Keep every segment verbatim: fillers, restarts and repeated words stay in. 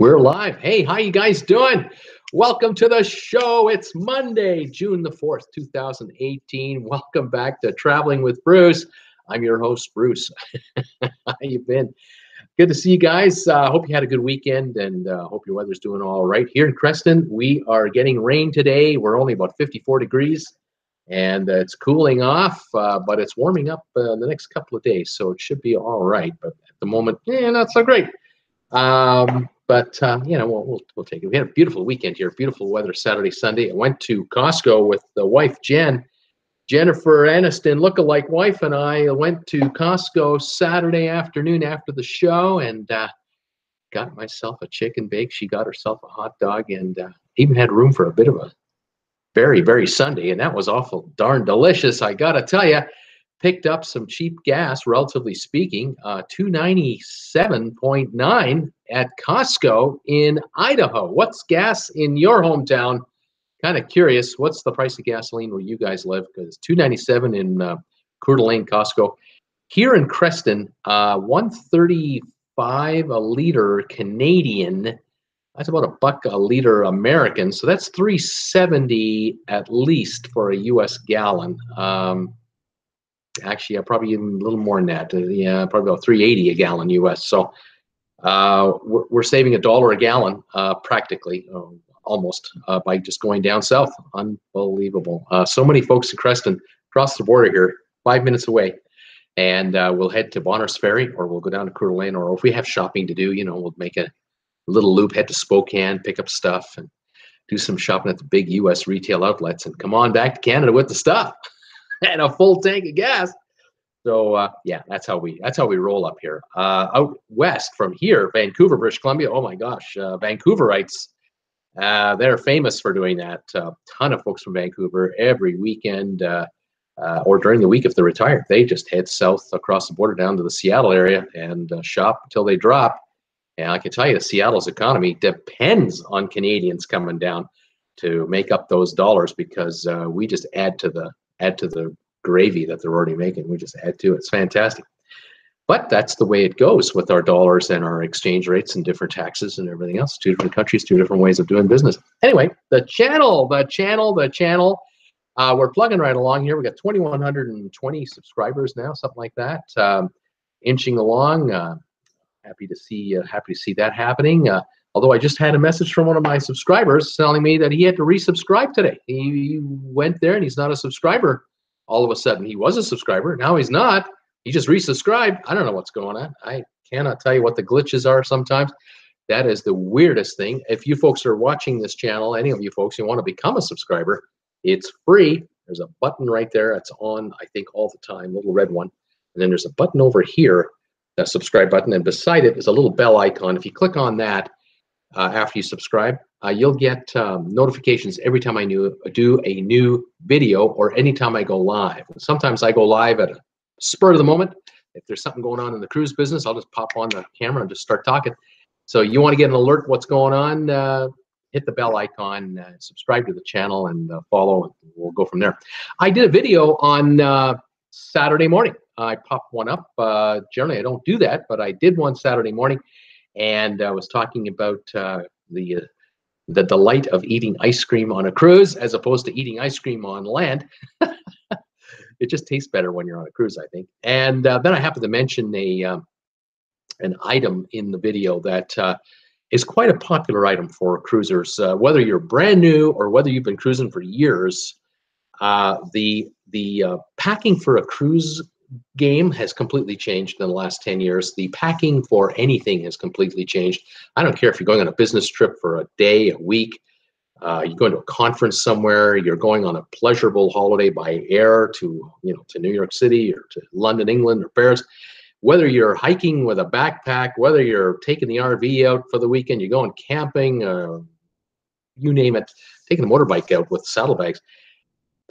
We're live. Hey, how you guys doing? Welcome to the show. It's Monday, June the fourth, two thousand eighteen. Welcome back to Traveling with Bruce. I'm your host, Bruce. How you been? Good to see you guys. I uh, hope you had a good weekend and uh, hope your weather's doing all right. Here in Creston, we are getting rain today. We're only about fifty-four degrees and uh, it's cooling off, uh, but it's warming up uh, the next couple of days, so it should be all right. But at the moment, eh, not so great. Um, But, uh, you know, we'll, we'll, we'll take it. We had a beautiful weekend here, beautiful weather Saturday, Sunday. I went to Costco with the wife, Jen, Jennifer Aniston, lookalike wife, and I went to Costco Saturday afternoon after the show and uh, got myself a chicken bake. She got herself a hot dog and uh, even had room for a bit of a very, very Sunday, and that was awful darn delicious, I got to tell you. Picked up some cheap gas, relatively speaking, uh, two ninety-seven point nine at Costco in Idaho. What's gas in your hometown? Kind of curious. What's the price of gasoline where you guys live? Because two ninety-seven in uh, Coeur d'Alene, Costco. Here in Creston, uh, one thirty-five a liter Canadian. That's about a buck a liter American. So that's three seventy at least for a U S gallon. Um, Actually, yeah, probably even a little more than that. Uh, yeah, probably about three eighty a gallon U S. So uh, we're, we're saving a dollar a gallon uh, practically, uh, almost, uh, by just going down south. Unbelievable. Uh, so many folks in Creston across the border here, five minutes away. And uh, we'll head to Bonner's Ferry, or we'll go down to Coeur d'Alene, or if we have shopping to do, you know, we'll make a little loop, head to Spokane, pick up stuff, and do some shopping at the big U S retail outlets, and come on back to Canada with the stuff. And a full tank of gas. So uh, yeah, that's how we that's how we roll up here. Uh, out west from here, Vancouver, British Columbia. Oh my gosh, uh, Vancouverites, uh, they're famous for doing that. A uh, ton of folks from Vancouver every weekend uh, uh, or during the week if they're retired, they just head south across the border down to the Seattle area and uh, shop until they drop. And I can tell you, Seattle's economy depends on Canadians coming down to make up those dollars because uh, we just add to the add to the gravy that they're already making. We just add to it. It's fantastic. But that's the way it goes with our dollars and our exchange rates and different taxes and everything else. Two different countries, two different ways of doing business. Anyway, the channel, the channel, the channel. Uh, we're plugging right along here. We got two thousand one hundred twenty subscribers now, something like that. Um, inching along. Uh, happy to see uh, happy to see that happening. Uh, although I just had a message from one of my subscribers telling me that he had to resubscribe today. He went there and he's not a subscriber. All of a sudden, he was a subscriber. Now he's not. He just resubscribed. I don't know what's going on. I cannot tell you what the glitches are sometimes. That is the weirdest thing. If you folks are watching this channel, any of you folks who want to become a subscriber, it's free. There's a button right there. It's on, I think, all the time, little red one. And then there's a button over here, that subscribe button. And beside it is a little bell icon. If you click on that, Uh, after you subscribe, uh, you'll get um, notifications every time I new, do a new video or anytime I go live. Sometimes I go live at a spur of the moment. If there's something going on in the cruise business, I'll just pop on the camera and just start talking. So you want to get an alert what's going on, uh, hit the bell icon, uh, subscribe to the channel, and uh, follow, and we'll go from there. I did a video on uh, Saturday morning. I popped one up. Uh, generally, I don't do that, but I did one Saturday morning. And I was talking about uh, the uh, the delight of eating ice cream on a cruise as opposed to eating ice cream on land. It just tastes better when you're on a cruise, I think. And uh, then I happened to mention a um, an item in the video that uh, is quite a popular item for cruisers, uh, whether you're brand new or whether you've been cruising for years. Uh, the the uh, packing for a cruise game has completely changed in the last ten years. The packing for anything has completely changed. I don't care if you're going on a business trip for a day, a week, uh, you're going to a conference somewhere, you're going on a pleasurable holiday by air to, you know, to New York City or to London, England, or Paris. Whether you're hiking with a backpack, whether you're taking the R V out for the weekend, you're going camping, uh, you name it, taking a motorbike out with saddlebags.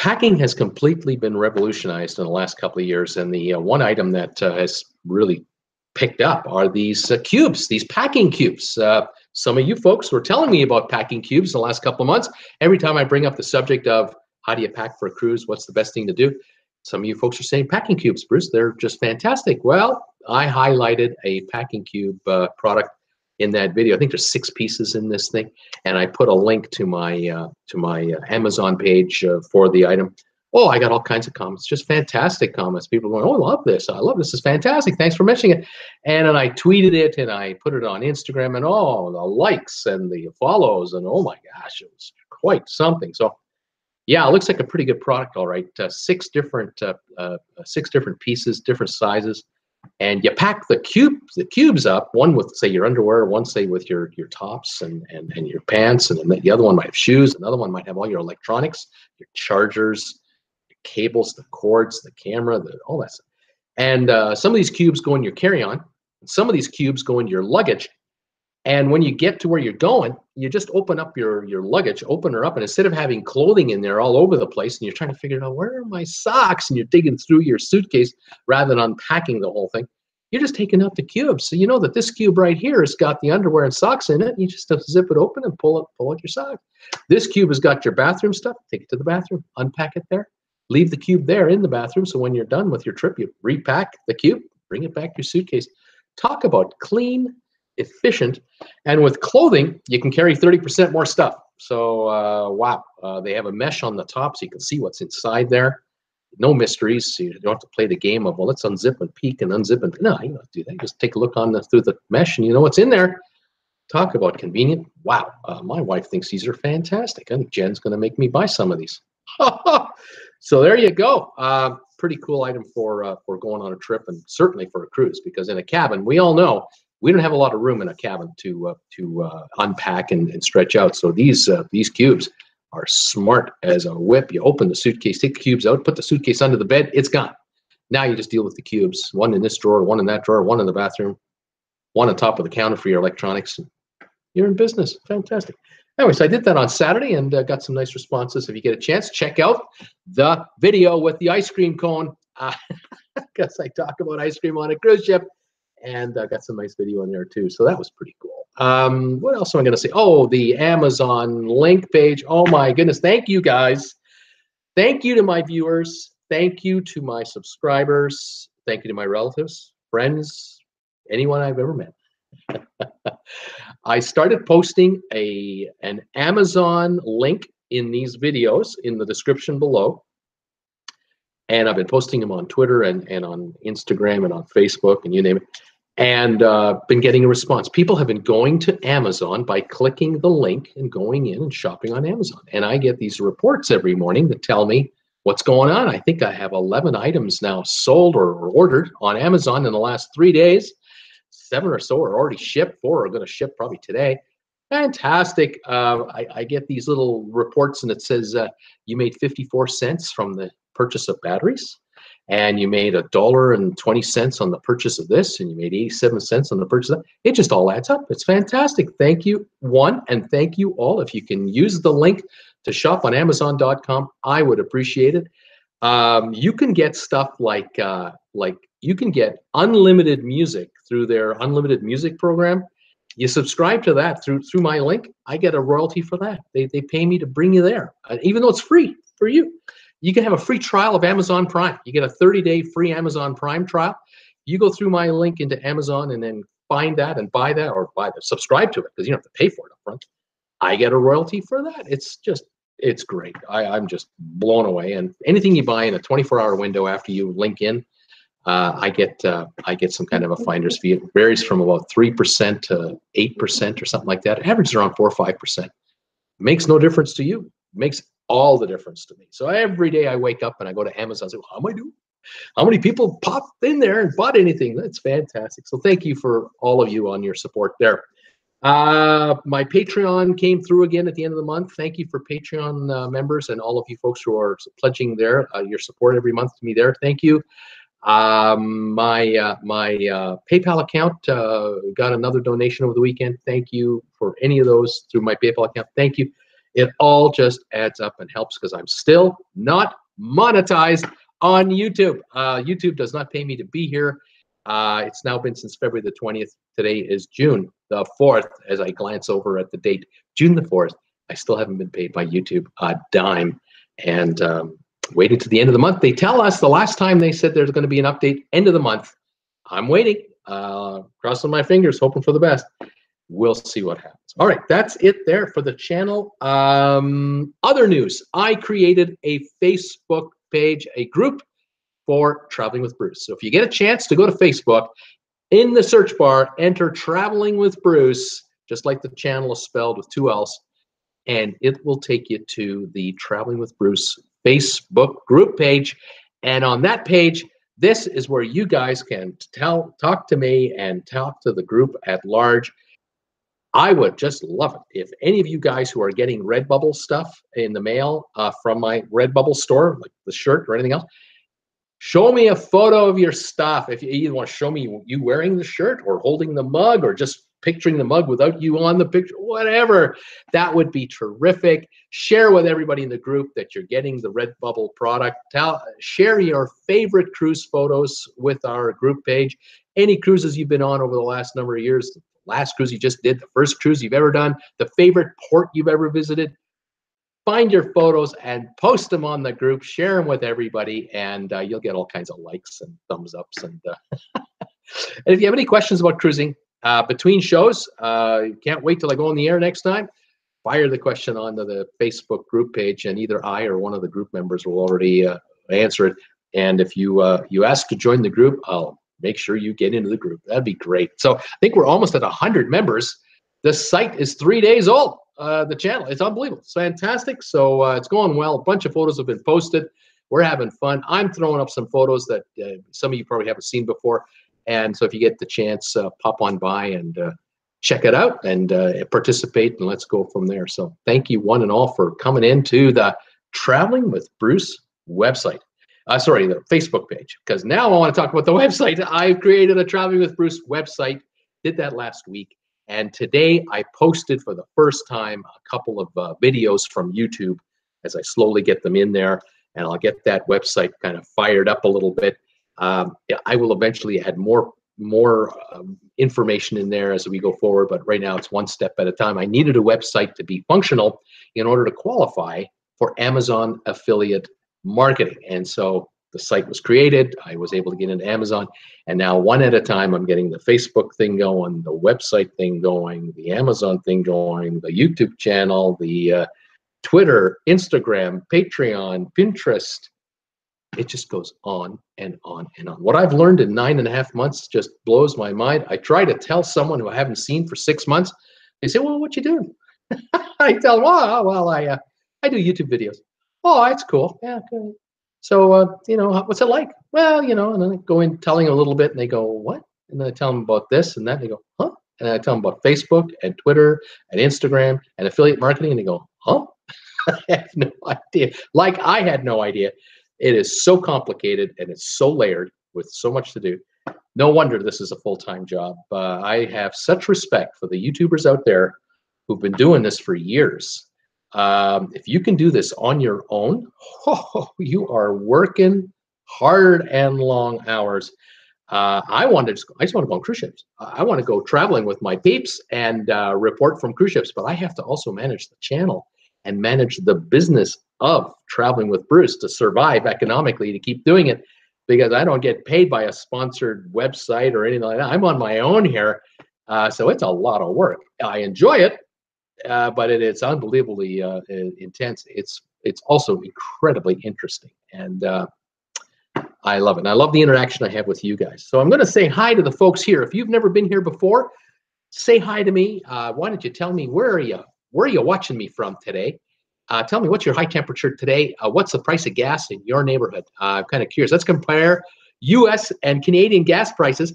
Packing has completely been revolutionized in the last couple of years, and the uh, one item that uh, has really picked up are these uh, cubes, these packing cubes. Uh, some of you folks were telling me about packing cubes in the last couple of months. Every time I bring up the subject of how do you pack for a cruise, what's the best thing to do, some of you folks are saying packing cubes, Bruce, they're just fantastic. Well, I highlighted a packing cube uh, product in that video. I think there's six pieces in this thing, and I put a link to my uh, to my uh, Amazon page uh, for the item. Oh, I got all kinds of comments, just fantastic comments. People going, oh, I love this. I love this. It's fantastic. Thanks for mentioning it. And, and I tweeted it, and I put it on Instagram, and oh, the likes and the follows, and oh, my gosh, it was quite something. So, yeah, it looks like a pretty good product, all right. Uh, six different uh, uh, six different pieces, different sizes. And you pack the cube the cubes up, one with, say, your underwear, one, say, with your, your tops and, and, and your pants, and then the other one might have shoes. Another one might have all your electronics, your chargers, cables, the cords, the camera, the, all that stuff. And uh, some of these cubes go in your carry-on, and some of these cubes go into your luggage. And when you get to where you're going, you just open up your, your luggage, open her up, and instead of having clothing in there all over the place, and you're trying to figure out, where are my socks? And you're digging through your suitcase rather than unpacking the whole thing. You're just taking out the cubes. So you know that this cube right here has got the underwear and socks in it. You just have to zip it open and pull it, pull out your socks. This cube has got your bathroom stuff. Take it to the bathroom, unpack it there. Leave the cube there in the bathroom, so when you're done with your trip, you repack the cube, bring it back to your suitcase. Talk about clean, efficient, and with clothing, you can carry thirty percent more stuff. So, uh, wow, uh, they have a mesh on the top, so you can see what's inside there. No mysteries, so you don't have to play the game of, well, let's unzip and peek and unzip and, no, you don't do that. You just take a look on the, through the mesh, and you know what's in there. Talk about convenient. Wow, uh, my wife thinks these are fantastic. I think Jen's going to make me buy some of these. So there you go. Uh, pretty cool item for uh, for going on a trip, and certainly for a cruise, because in a cabin, we all know we don't have a lot of room in a cabin to uh, to uh, unpack and, and stretch out. So these uh, these cubes are smart as a whip. You open the suitcase, take the cubes out, put the suitcase under the bed, it's gone. Now you just deal with the cubes, one in this drawer, one in that drawer, one in the bathroom, one on top of the counter for your electronics. You're in business. Fantastic. Anyway, so I did that on Saturday and uh, got some nice responses. If you get a chance, check out the video with the ice cream cone, because uh, I talk about ice cream on a cruise ship, and I uh, got some nice video in there too. So that was pretty cool. Um, what else am I going to say? Oh, the Amazon link page. Oh my goodness. Thank you guys. Thank you to my viewers. Thank you to my subscribers. Thank you to my relatives, friends, anyone I've ever met. I started posting a an Amazon link in these videos in the description below, and I've been posting them on Twitter and, and on Instagram and on Facebook and you name it, and uh, been getting a response. People have been going to Amazon by clicking the link and going in and shopping on Amazon, and I get these reports every morning that tell me what's going on. I think I have eleven items now sold or, or ordered on Amazon in the last three days. Seven or so are already shipped. Four are going to ship probably today. Fantastic. Uh, I, I get these little reports, and it says uh, you made fifty-four cents from the purchase of batteries, and you made a dollar and twenty cents on the purchase of this, and you made eighty-seven cents on the purchase of that. It just all adds up. It's fantastic. Thank you, one, and thank you all. If you can use the link to shop on Amazon dot com, I would appreciate it. Um, you can get stuff like uh, like you can get unlimited music through their unlimited music program. You subscribe to that through through my link. I get a royalty for that. They they pay me to bring you there, uh, even though it's free for you. You can have a free trial of Amazon Prime. You get a thirty day free Amazon Prime trial. You go through my link into Amazon and then find that and buy that or buy that, subscribe to it, because you don't have to pay for it up front. I get a royalty for that. It's just. It's great. I, I'm just blown away. And anything you buy in a twenty-four hour window after you link in, uh, I get uh, I get some kind of a finder's fee. It varies from about three percent to eight percent or something like that. It averages around four or five percent. Makes no difference to you. Makes all the difference to me. So every day I wake up and I go to Amazon and say, well, how am I doing? How many people popped in there and bought anything? That's fantastic. So thank you for all of you on your support there. Uh, my Patreon came through again at the end of the month. Thank you for Patreon uh, members and all of you folks who are pledging there, uh, your support every month to me there. Thank you. Um, my uh, my uh, PayPal account uh, got another donation over the weekend. Thank you for any of those through my PayPal account. Thank you. It all just adds up and helps, because I'm still not monetized on YouTube. Uh, YouTube does not pay me to be here. Uh, it's now been since February the twentieth. Today is June the fourth. As I glance over at the date, June the fourth, I still haven't been paid by YouTube a dime. And um, waiting to the end of the month. They tell us the last time they said there's going to be an update end of the month. I'm waiting, uh, crossing my fingers, hoping for the best. We'll see what happens. All right, that's it there for the channel. Um, other news, I created a Facebook page, a group for Traveling with Bruce. So if you get a chance to go to Facebook, in the search bar, enter Traveling with Bruce, just like the channel is spelled with two L's, and it will take you to the Traveling with Bruce Facebook group page. And on that page, this is where you guys can tell, talk to me and talk to the group at large. I would just love it if any of you guys who are getting Redbubble stuff in the mail uh, from my Redbubble store, like the shirt or anything else, show me a photo of your stuff. If you either want to show me you wearing the shirt or holding the mug or just picturing the mug without you on the picture, whatever, that would be terrific. Share with everybody in the group that you're getting the Redbubble product. Tell, share your favorite cruise photos with our group page. Any cruises you've been on over the last number of years, the last cruise you just did, the first cruise you've ever done, the favorite port you've ever visited. Find your photos and post them on the group. Share them with everybody, and uh, you'll get all kinds of likes and thumbs ups. And, uh, and if you have any questions about cruising, Uh, between shows, uh, can't wait till I go on the air next time, fire the question onto the Facebook group page, and either I or one of the group members will already uh, answer it. And if you uh, you ask to join the group, I'll make sure you get into the group. That'd be great. So I think we're almost at one hundred members. The site is three days old, uh, the channel. It's unbelievable. It's fantastic. So uh, it's going well. A bunch of photos have been posted. We're having fun. I'm throwing up some photos that uh, some of you probably haven't seen before. And so if you get the chance, uh, pop on by and uh, check it out and uh, participate, and let's go from there. So thank you one and all for coming into the Traveling with Bruce website. Uh, sorry, the Facebook page, because now I want to talk about the website. I created a Traveling with Bruce website, did that last week. And today I posted for the first time a couple of uh, videos from YouTube as I slowly get them in there. And I'll get that website kind of fired up a little bit. Um, I will eventually add more more um, information in there as we go forward, but right now it's one step at a time. I needed a website to be functional in order to qualify for Amazon affiliate marketing. And so the site was created. I was able to get into Amazon. And now one at a time, I'm getting the Facebook thing going, the website thing going, the Amazon thing going, the YouTube channel, the uh, Twitter, Instagram, Patreon, Pinterest. It just goes on and on and on. What I've learned in nine and a half months just blows my mind. I try to tell someone who I haven't seen for six months. They say, well, what you doing? I tell them, oh, well, I, uh, I do YouTube videos. Oh, that's cool. Yeah, good. So, uh, you know, what's it like? Well, you know, and then I go in telling them a little bit, and they go, what? And then I tell them about this and that, and they go, huh? And then I tell them about Facebook and Twitter and Instagram and affiliate marketing, and they go, huh? I have no idea. Like I had no idea. It is so complicated, and it's so layered with so much to do. No wonder this is a full-time job. Uh, I have such respect for the YouTubers out there who've been doing this for years. Um, if you can do this on your own, oh, you are working hard and long hours. Uh, I want to just, I just want to go on cruise ships. I want to go traveling with my peeps and uh, report from cruise ships, but I have to also manage the channel and manage the business of Traveling with Bruce to survive economically, to keep doing it, because I don't get paid by a sponsored website or anything like that. I'm on my own here, uh, so it's a lot of work. I enjoy it, uh, but it, it's unbelievably uh, intense. It's it's also incredibly interesting, and uh, I love it. And I love the interaction I have with you guys. So I'm going to say hi to the folks here. If you've never been here before, say hi to me. Uh, why don't you tell me, where are you? Where are you watching me from today? Uh, tell me, what's your high temperature today? Uh, what's the price of gas in your neighborhood? Uh, I'm kind of curious. Let's compare U S and Canadian gas prices.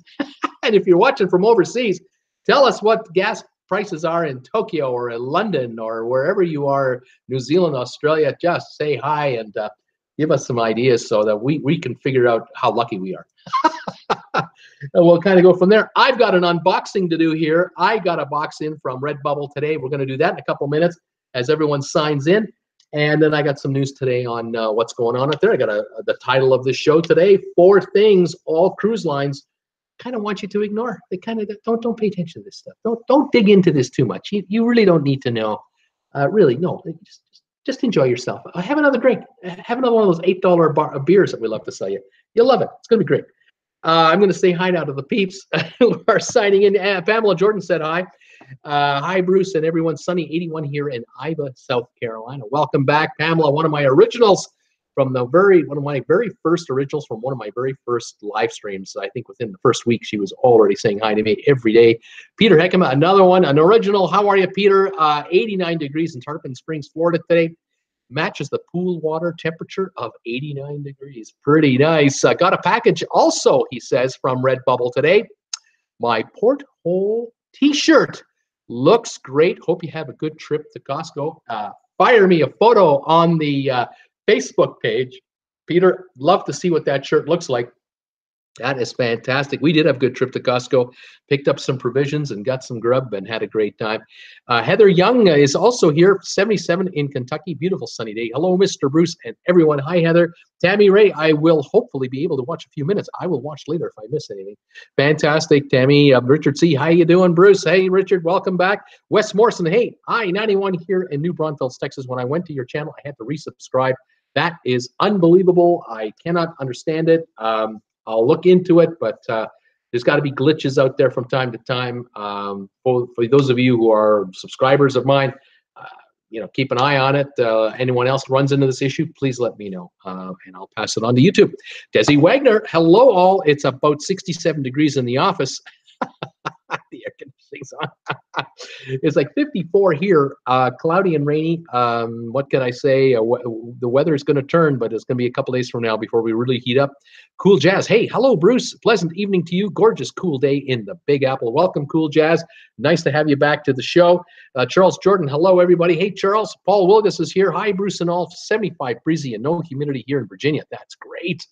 And if you're watching from overseas, tell us what gas prices are in Tokyo or in London or wherever you are, New Zealand, Australia. Just say hi and uh, give us some ideas so that we, we can figure out how lucky we are. And we'll kind of go from there. I've got an unboxing to do here. I got a box in from Redbubble today. We're going to do that in a couple minutes as everyone signs in. And then I got some news today on uh, what's going on out there. I got a, the title of the show today, Four Things All Cruise Lines Kind of Want You to Ignore. They kind of don't don't pay attention to this stuff. Don't don't dig into this too much. You, you really don't need to know. Uh, really, no. Just, just enjoy yourself. Have another drink. Have another one of those eight dollar bar, beers that we love to sell you. You'll love it. It's going to be great. Uh, I'm going to say hi now to the peeps who are signing in. Uh, Pamela Jordan said hi. Uh, hi, Bruce and everyone. Sunny eighty-one here in Iva, South Carolina. Welcome back, Pamela. One of my originals from the very, one of my very first originals from one of my very first live streams. I think within the first week, she was already saying hi to me every day. Peter Heckema, another one, an original. How are you, Peter? Uh, eighty-nine degrees in Tarpon Springs, Florida today. Matches the pool water temperature of eighty-nine degrees. Pretty nice. Uh, got a package also, he says, from Redbubble today. My porthole t-shirt looks great. Hope you have a good trip to Costco. Uh, fire me a photo on the uh, Facebook page. Peter, love to see what that shirt looks like. That is fantastic. We did have a good trip to Costco, picked up some provisions and got some grub and had a great time. Uh, Heather Young is also here, seventy-seven in Kentucky. Beautiful sunny day. Hello, Mister Bruce and everyone. Hi, Heather. Tammy Ray, I will hopefully be able to watch a few minutes. I will watch later if I miss anything. Fantastic, Tammy. Uh, Richard C., how you doing, Bruce? Hey, Richard, welcome back. Wes Morrison, hey, I ninety-one here in New Braunfels, Texas. When I went to your channel, I had to resubscribe. That is unbelievable. I cannot understand it. Um, I'll look into it, but uh, there's got to be glitches out there from time to time. Um, for, for those of you who are subscribers of mine, uh, you know, keep an eye on it. Uh, anyone else runs into this issue, please let me know, uh, and I'll pass it on to YouTube. Desi Wagner, hello all. It's about sixty-seven degrees in the office. The air conditioning's on. It's like fifty-four here, uh, cloudy and rainy. Um, what can I say? Uh, w the weather is going to turn, but it's going to be a couple days from now before we really heat up. Cool Jazz. Hey, hello, Bruce. Pleasant evening to you. Gorgeous, cool day in the Big Apple. Welcome, Cool Jazz. Nice to have you back to the show. Uh, Charles Jordan, hello, everybody. Hey, Charles. Paul Wilgus is here. Hi, Bruce and all. seventy-five breezy and no humidity here in Virginia. That's great.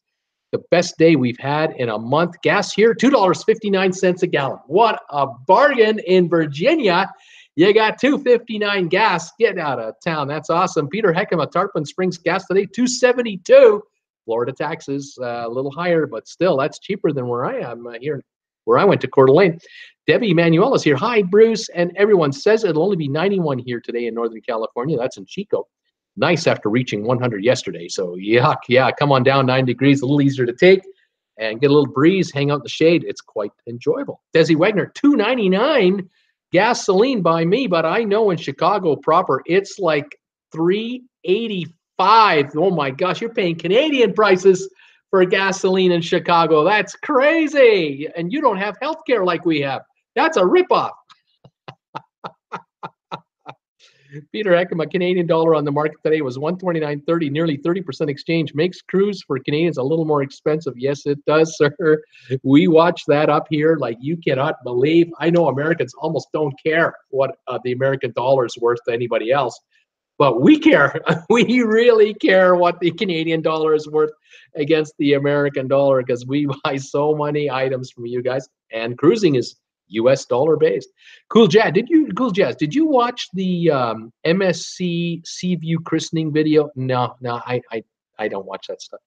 The best day we've had in a month. Gas here, two dollars and fifty-nine cents a gallon. What a bargain in Virginia. You got two fifty-nine gas. Get out of town. That's awesome. Peter Heckema, Tarpon Springs gas today, two seventy-two. Florida taxes uh, a little higher, but still, that's cheaper than where I am uh, here, where I went to Coeur d'Alene. Debbie Manuel is here. Hi, Bruce, and everyone. Says it'll only be ninety-one here today in Northern California. That's in Chico. Nice after reaching one hundred yesterday. So, yuck, yeah, come on down nine degrees, a little easier to take and get a little breeze, hang out in the shade. It's quite enjoyable. Desi Wagner, two ninety-nine gasoline by me, but I know in Chicago proper, it's like three eighty-five. Oh my gosh, you're paying Canadian prices for gasoline in Chicago. That's crazy. And you don't have health care like we have. That's a ripoff. Peter Heckema, Canadian dollar on the market today was one twenty-nine thirty, nearly thirty percent exchange. Makes cruise for Canadians a little more expensive. Yes, it does, sir. We watch that up here like you cannot believe. I know Americans almost don't care what uh, the American dollar is worth to anybody else, but we care. We really care what the Canadian dollar is worth against the American dollar because we buy so many items from you guys, and cruising is U S dollar based. Cool Jazz, did you Cool Jazz? Did you watch the um, M S C Seaview christening video? No, no, I, I, I don't watch that stuff.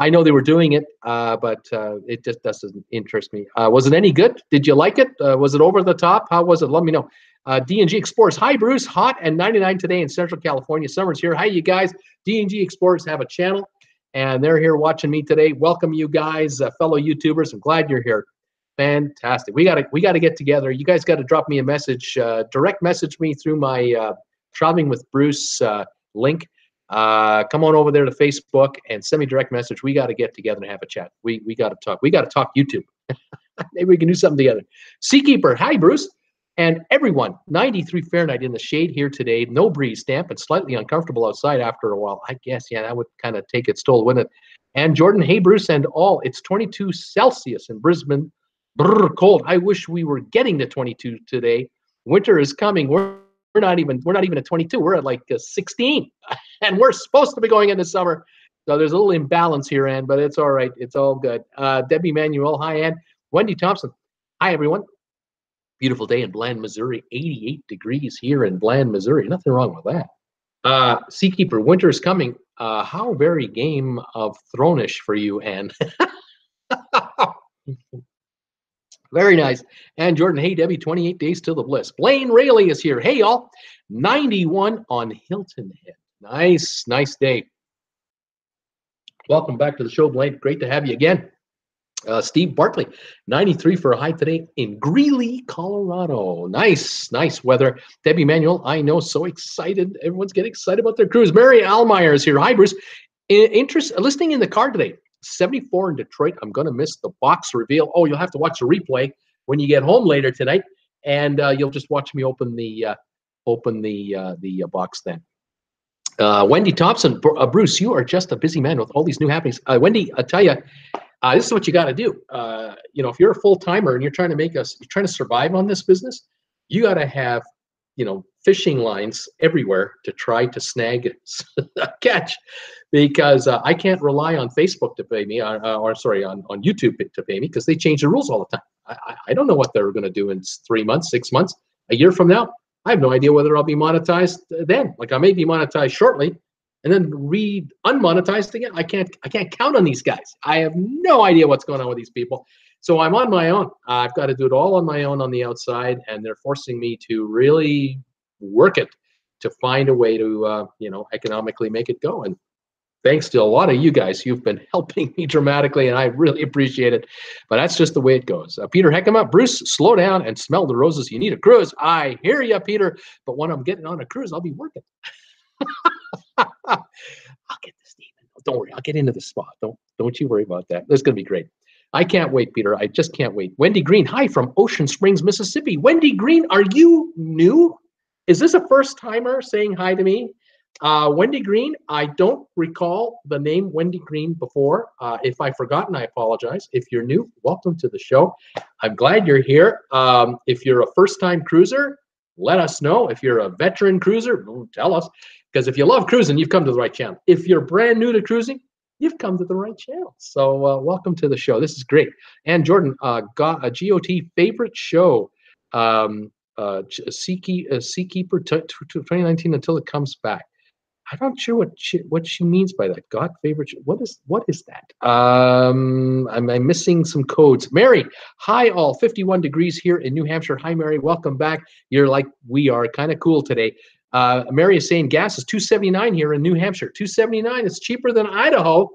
I know they were doing it, uh, but uh, it just doesn't interest me. Uh, was it any good? Did you like it? Uh, was it over the top? How was it? Let me know. Uh, D and G Explorers, hi Bruce, hot and ninety-nine today in Central California. Summer's here. Hi you guys. D and G Explorers have a channel, and they're here watching me today. Welcome you guys, uh, fellow YouTubers. I'm glad you're here. Fantastic. We gotta we gotta get together. You guys gotta drop me a message. Uh, direct message me through my uh, Traveling with Bruce uh, link. Uh, come on over there to Facebook and send me direct message. We gotta get together and have a chat. We we gotta talk. We gotta talk YouTube. Maybe we can do something together. Seakeeper, hi Bruce and everyone. ninety-three Fahrenheit in the shade here today. No breeze, damp and slightly uncomfortable outside after a while. I guess yeah, that would kind of take its toll, wouldn't it? And Jordan, hey Bruce and all. It's twenty-two Celsius in Brisbane. Brr, cold. I wish we were getting to twenty-two today. Winter is coming. We're, we're not even we're not even at twenty-two. We're at like uh, sixteen, and we're supposed to be going into summer. So there's a little imbalance here, Ann, but it's all right. It's all good. Uh, Debbie Manuel, hi, Ann. Wendy Thompson, hi, everyone. Beautiful day in Bland, Missouri. eighty-eight degrees here in Bland, Missouri. Nothing wrong with that. Uh, Seakeeper, winter is coming. Uh, how very Game of Thrones-ish for you, Ann. Very nice. And Jordan, hey, Debbie, twenty-eight days to the bliss. Blaine Raley is here. Hey, y'all. ninety-one on Hilton Head. Nice, nice day. Welcome back to the show, Blaine. Great to have you again. Uh, Steve Barkley, ninety-three for a high today in Greeley, Colorado. Nice, nice weather. Debbie Manuel, I know, so excited. Everyone's getting excited about their cruise. Mary Almeyer is here. Hi, Bruce. Interest, listening in the car today, seventy-four in Detroit. I'm going to miss the box reveal. Oh, you'll have to watch the replay when you get home later tonight, and uh, you'll just watch me open the uh, open the uh, the uh, box then. Uh, Wendy Thompson, uh, Bruce, you are just a busy man with all these new happenings. Uh, Wendy, I tell you, uh, this is what you got to do. Uh, you know, if you're a full timer and you're trying to make us, you're trying to survive on this business, you got to have, you know, fishing lines everywhere to try to snag a catch, because uh, I can't rely on Facebook to pay me, or, or sorry, on, on YouTube to pay me, because they change the rules all the time. I, I don't know what they're going to do in three months, six months, a year from now. I have no idea whether I'll be monetized then. Like, I may be monetized shortly and then re unmonetized again. I can't I can't count on these guys. I have no idea what's going on with these people. So I'm on my own. I've got to do it all on my own on the outside, and they're forcing me to really work it to find a way to, uh, you know, economically make it go. And thanks to a lot of you guys, you've been helping me dramatically, and I really appreciate it. But that's just the way it goes. Uh, Peter Heckema, Bruce, slow down and smell the roses. You need a cruise. I hear you, Peter. But when I'm getting on a cruise, I'll be working. I'll get this deep. Don't worry. I'll get into the spot. Don't don't you worry about that. It's going to be great. I can't wait, Peter. I just can't wait. Wendy Green, hi from Ocean Springs, Mississippi. Wendy Green, are you new? Is this a first timer saying hi to me? Uh, Wendy Green, I don't recall the name Wendy Green before. Uh, if I've forgotten, I apologize. If you're new, welcome to the show. I'm glad you're here. Um, if you're a first-time cruiser, let us know. If you're a veteran cruiser, tell us. Because if you love cruising, you've come to the right channel. If you're brand new to cruising, you've come to the right channel. So uh, welcome to the show. This is great. And Jordan, uh, got a G O T favorite show, um, uh, Seakeeper uh, sea twenty nineteen until it comes back. I'm not sure what she, what she means by that. God favorite. What is what is that? Um, am I missing some codes? Mary, hi all. fifty-one degrees here in New Hampshire. Hi, Mary. Welcome back. You're like we are. Kind of cool today. Uh, Mary is saying gas is two seventy-nine here in New Hampshire. two seventy-nine is cheaper than Idaho.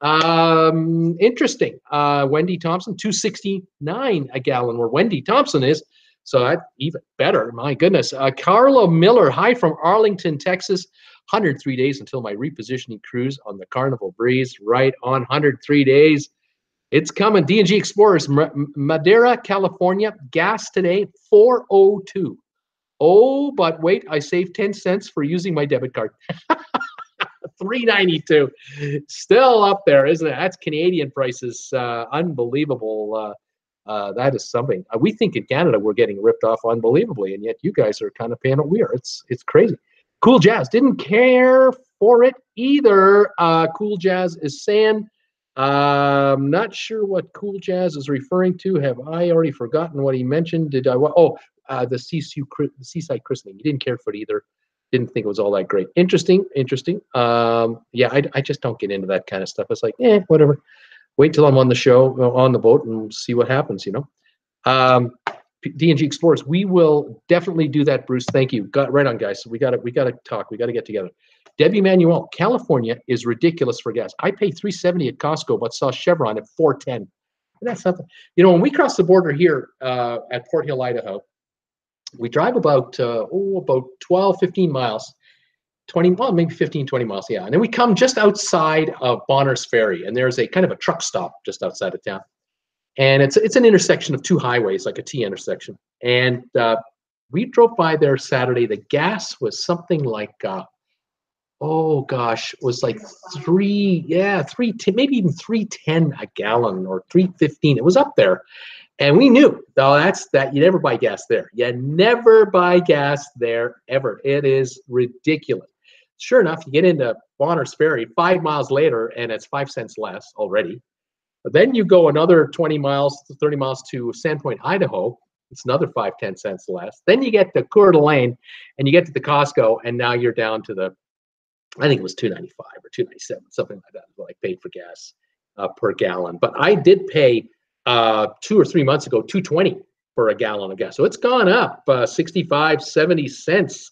Um, interesting. Uh, Wendy Thompson, two sixty-nine a gallon where Wendy Thompson is. So that's even better. My goodness. Uh, Carla Miller, hi from Arlington, Texas. one hundred three days until my repositioning cruise on the Carnival Breeze. Right on, one hundred three days. It's coming. D and G Explorers, Madera, California. Gas today, four oh two. Oh, but wait, I saved ten cents for using my debit card. three ninety-two. Still up there, isn't it? That's Canadian prices. Uh, unbelievable. Uh, uh, that is something. Uh, we think in Canada we're getting ripped off unbelievably, and yet you guys are kind of paying it weird. It's, it's crazy. Cool Jazz didn't care for it either. Uh, Cool Jazz is saying, uh, I'm not sure what Cool Jazz is referring to. Have I already forgotten what he mentioned? Did I? Oh, uh, the seaside christening. He didn't care for it either. Didn't think it was all that great. Interesting, interesting. Um, yeah, I, I just don't get into that kind of stuff. It's like, eh, whatever. Wait till I'm on the show, on the boat, and see what happens, you know. Um, D and G Explorers, we will definitely do that, Bruce. Thank you. Got right on, guys. So we got to we got to talk. We got to get together. Debbie Manuel, California is ridiculous for gas. I pay three seventy at Costco, but saw Chevron at four ten. That's nothing. You know, when we cross the border here uh, at Fort Hill, Idaho, we drive about uh, oh about twelve, fifteen miles, twenty, well maybe fifteen, twenty miles, yeah. And then we come just outside of Bonner's Ferry, and there's a kind of a truck stop just outside of town. And it's it's an intersection of two highways, like a T intersection. And uh, we drove by there Saturday. The gas was something like, uh, oh gosh, was like three, yeah, three ten, maybe even three ten a gallon or three fifteen. It was up there, and we knew, oh, that's that. You never buy gas there. You never buy gas there ever. It is ridiculous. Sure enough, you get into Bonner's Ferry five miles later, and it's five cents less already. But then you go another twenty miles, thirty miles to Sandpoint, Idaho. It's another five, ten cents less. Then you get to Coeur d'Alene, and you get to the Costco, and now you're down to the, I think it was two ninety five or two ninety seven, something like that. What I paid for gas uh, per gallon, but I did pay uh, two or three months ago two twenty for a gallon of gas. So it's gone up uh, sixty five, seventy cents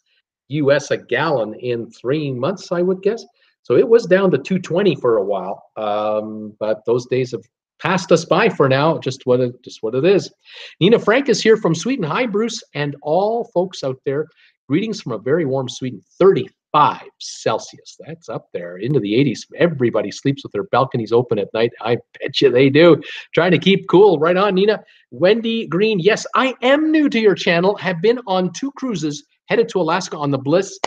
U S a gallon in three months, I would guess. So it was down to two twenty for a while, um, but those days have passed us by for now. Just what it, just what it is. Nina Frank is here from Sweden. Hi, Bruce, and all folks out there. Greetings from a very warm Sweden, thirty-five Celsius. That's up there into the eighties. Everybody sleeps with their balconies open at night. I bet you they do. Trying to keep cool. Right on, Nina. Wendy Green. Yes, I am new to your channel. Have been on two cruises. Headed to Alaska on the Bliss.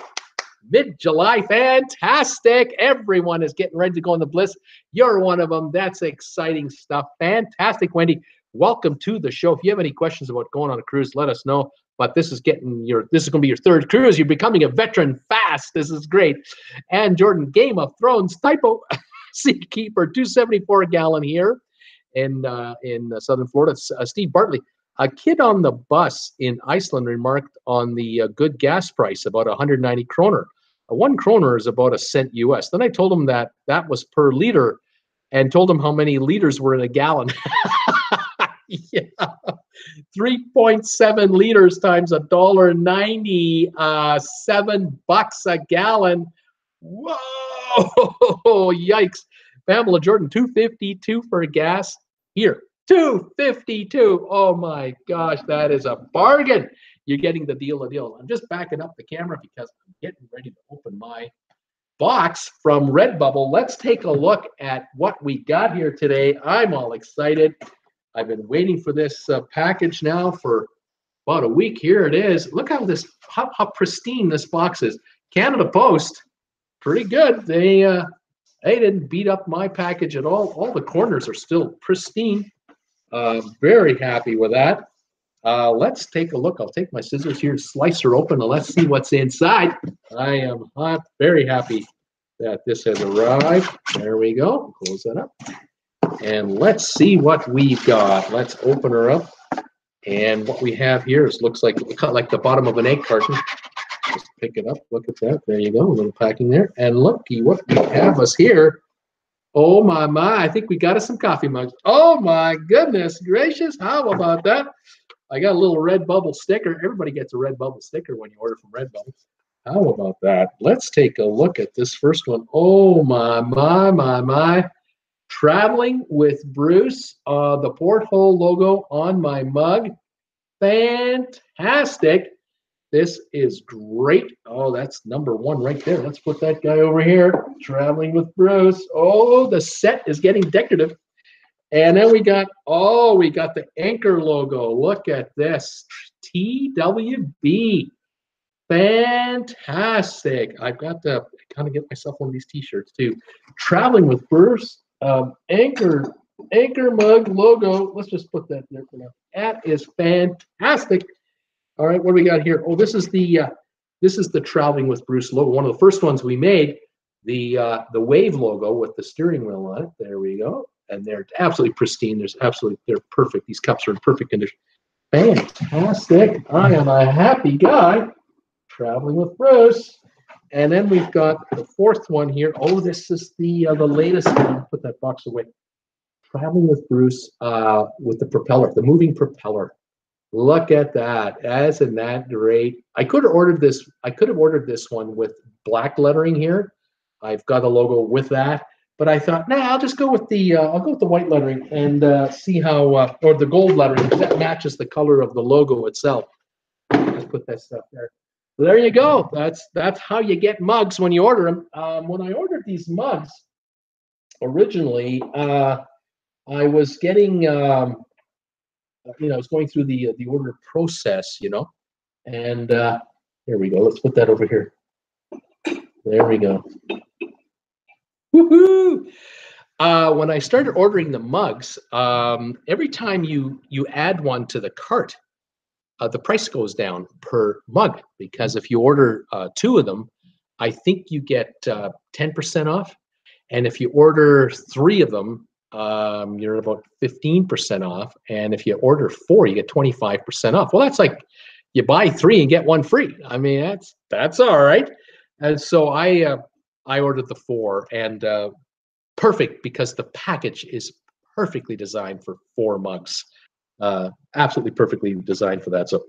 Mid-July. Fantastic. Everyone is getting ready to go on the Bliss. You're one of them. That's exciting stuff. Fantastic, Wendy. Welcome to the show. If you have any questions about going on a cruise, let us know. But this is getting your, this is going to be your third cruise. You're becoming a veteran fast. This is great. And Jordan, Game of Thrones typo Sea Keeper, two seventy-four a gallon here in uh, in uh, Southern Florida. Uh, Steve Bartley, a kid on the bus in Iceland remarked on the uh, good gas price, about one hundred ninety kroner. Uh, one kroner is about a cent U S. Then I told him that that was per liter and told him how many liters were in a gallon. Yeah, three point seven liters times a dollar ninety, uh, seven bucks a gallon. Whoa! Yikes! Pamela Jordan, two fifty-two for gas here. two fifty-two. Oh my gosh, that is a bargain. You're getting the deal of deal. I'm just backing up the camera because I'm getting ready to open my box from Redbubble. Let's take a look at what we got here today. I'm all excited. I've been waiting for this uh, package now for about a week. Here it is. Look how this, how, how pristine this box is. Canada Post, pretty good. They uh, they didn't beat up my package at all. All the corners are still pristine. Uh, very happy with that. Uh, let's take a look. I'll take my scissors here, slice her open, and let's see what's inside. I am hot. Very happy that this has arrived. There we go. Close that up. And let's see what we've got. Let's open her up. And what we have here is looks like like the bottom of an egg carton. Just pick it up. Look at that. There you go. A little packing there. And looky what we have us here. Oh, my, my. I think we got us some coffee mugs. Oh, my goodness gracious. How about that? I got a little Redbubble sticker. Everybody gets a Redbubble sticker when you order from Redbubble. How about that? Let's take a look at this first one. Oh, my, my, my, my. Traveling with Bruce, uh, the porthole logo on my mug. Fantastic. This is great. Oh, that's number one right there. Let's put that guy over here. Traveling with Bruce. Oh, the set is getting decorative. And then we got, oh, we got the Anchor logo. Look at this. T W B. Fantastic. I've got to kind of get myself one of these t-shirts too. Traveling with Bruce. Um, Anchor, Anchor mug logo. Let's just put that there for now. That is fantastic. All right, what do we got here? Oh, this is the uh, this is the Traveling with Bruce logo. One of the first ones we made. The uh, the wave logo with the steering wheel on it. There we go. And they're absolutely pristine. There's absolutely they're perfect. These cups are in perfect condition. Fantastic. I am a happy guy. Traveling with Bruce. And then we've got the fourth one here. Oh, this is the uh, the latest one. Put that box away. Traveling with Bruce uh, with the propeller, the moving propeller. Look at that. Isn't that great? I could have ordered this. I could have ordered this one with black lettering here. I've got a logo with that, but I thought, nah, I'll just go with the. Uh, I'll go with the white lettering and uh, see how, uh, or the gold lettering that matches the color of the logo itself. Just put that stuff there. There you go. That's that's how you get mugs when you order them. Um, when I ordered these mugs originally, uh, I was getting, um, you know, I was going through the uh, the order process, you know. And uh, here we go. Let's put that over here. There we go. Woohoo! Uh, when I started ordering the mugs, um, every time you you add one to the cart. Uh, the price goes down per mug because if you order uh, two of them, I think you get uh, ten percent off. And if you order three of them, um, you're about fifteen percent off. And if you order four, you get twenty-five percent off. Well, that's like you buy three and get one free. I mean, that's that's all right. And so I uh, I ordered the four and uh, perfect because the package is perfectly designed for four mugs. Uh, absolutely perfectly designed for that. So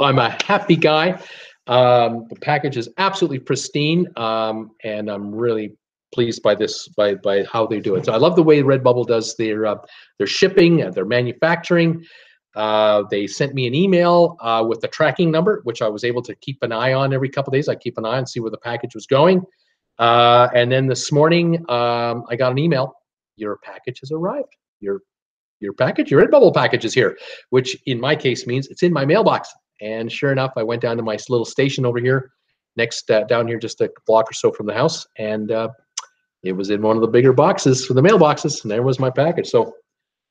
I'm a happy guy. Um, the package is absolutely pristine. Um, and I'm really pleased by this, by by how they do it. So I love the way Redbubble does their uh, their shipping and their manufacturing. Uh, they sent me an email uh, with the tracking number, which I was able to keep an eye on every couple of days. I keep an eye and see where the package was going. Uh, and then this morning, um, I got an email: your package has arrived. Your your package, your Redbubble package is here, which in my case means it's in my mailbox. And sure enough, I went down to my little station over here, next uh, down here just a block or so from the house, and uh, it was in one of the bigger boxes for the mailboxes, and there was my package. So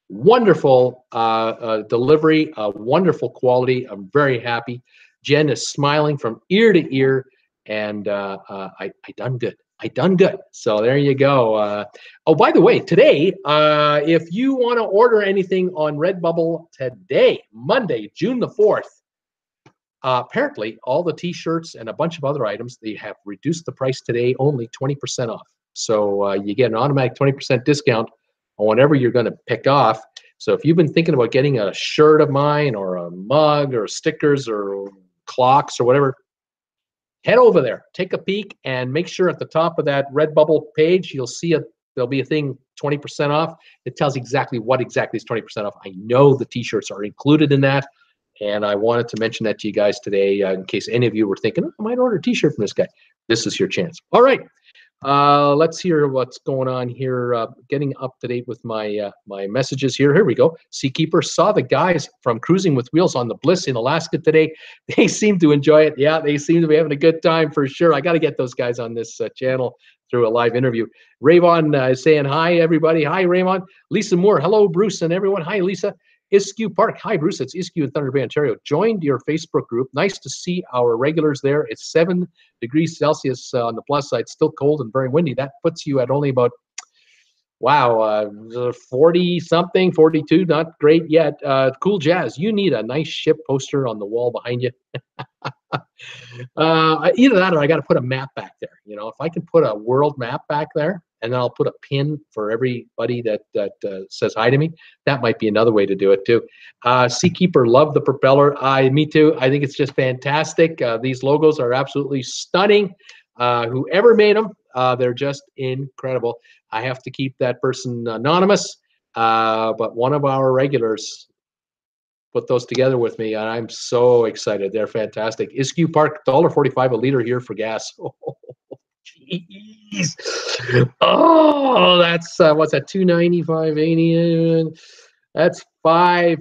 wonderful uh, uh, delivery, uh, wonderful quality. I'm very happy. Jen is smiling from ear to ear, and uh, uh, I, I done good. I done good. So there you go. Uh, oh, by the way, today, uh, if you want to order anything on Redbubble today, Monday, June the fourth, Uh, apparently, all the T-shirts and a bunch of other items, they have reduced the price today only twenty percent off. So uh, you get an automatic twenty percent discount on whatever you're going to pick off. So if you've been thinking about getting a shirt of mine or a mug or stickers or clocks or whatever, head over there, take a peek, and make sure at the top of that Redbubble page, you'll see a, there'll be a thing twenty percent off. It tells exactly what exactly is twenty percent off. I know the T-shirts are included in that. And I wanted to mention that to you guys today uh, in case any of you were thinking, oh, I might order a T-shirt from this guy. This is your chance. All right. Uh, let's hear what's going on here. Uh, getting up to date with my uh, my messages here. Here we go. Seakeeper saw the guys from Cruising with Wheels on the Bliss in Alaska today. They seem to enjoy it. Yeah, they seem to be having a good time for sure. I got to get those guys on this uh, channel through a live interview. Rayvon uh, is saying hi, everybody. Hi, Rayvon. Lisa Moore. Hello, Bruce and everyone. Hi, Lisa. Iskew Park. Hi, Bruce. It's Iskew in Thunder Bay, Ontario. Joined your Facebook group. Nice to see our regulars there. It's seven degrees Celsius uh, on the plus side. Still cold and very windy. That puts you at only about, wow, uh, forty-something, forty-two. Not great yet. Uh, cool Jazz. You need a nice ship poster on the wall behind you. uh, either that or I got to put a map back there. You know, if I can put a world map back there, and then I'll put a pin for everybody that that uh, says hi to me. That might be another way to do it too. Uh, Seakeeper, love the propeller. I, me too. I think it's just fantastic. Uh, these logos are absolutely stunning. Uh, whoever made them, uh, they're just incredible. I have to keep that person anonymous, uh, but one of our regulars put those together with me, and I'm so excited. They're fantastic. Iskew Park, one dollar forty-five a liter here for gas. Jeez. Oh, that's uh, what's that? two ninety-five eighty. That's five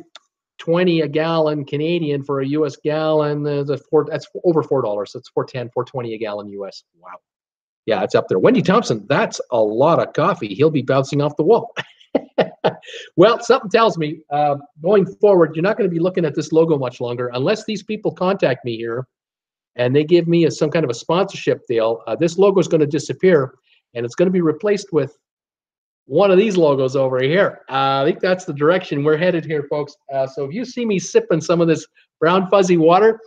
twenty a gallon Canadian for a U S gallon. Uh, the four, that's over four dollars. That's four ten, four twenty a gallon U S. Wow. Yeah, it's up there. Wendy Thompson, that's a lot of coffee. He'll be bouncing off the wall. Well, something tells me uh, going forward, you're not going to be looking at this logo much longer unless these people contact me here and they give me a, some kind of a sponsorship deal. Uh, this logo is going to disappear, and it's going to be replaced with one of these logos over here. Uh, I think that's the direction we're headed here, folks. Uh, so if you see me sipping some of this brown fuzzy water,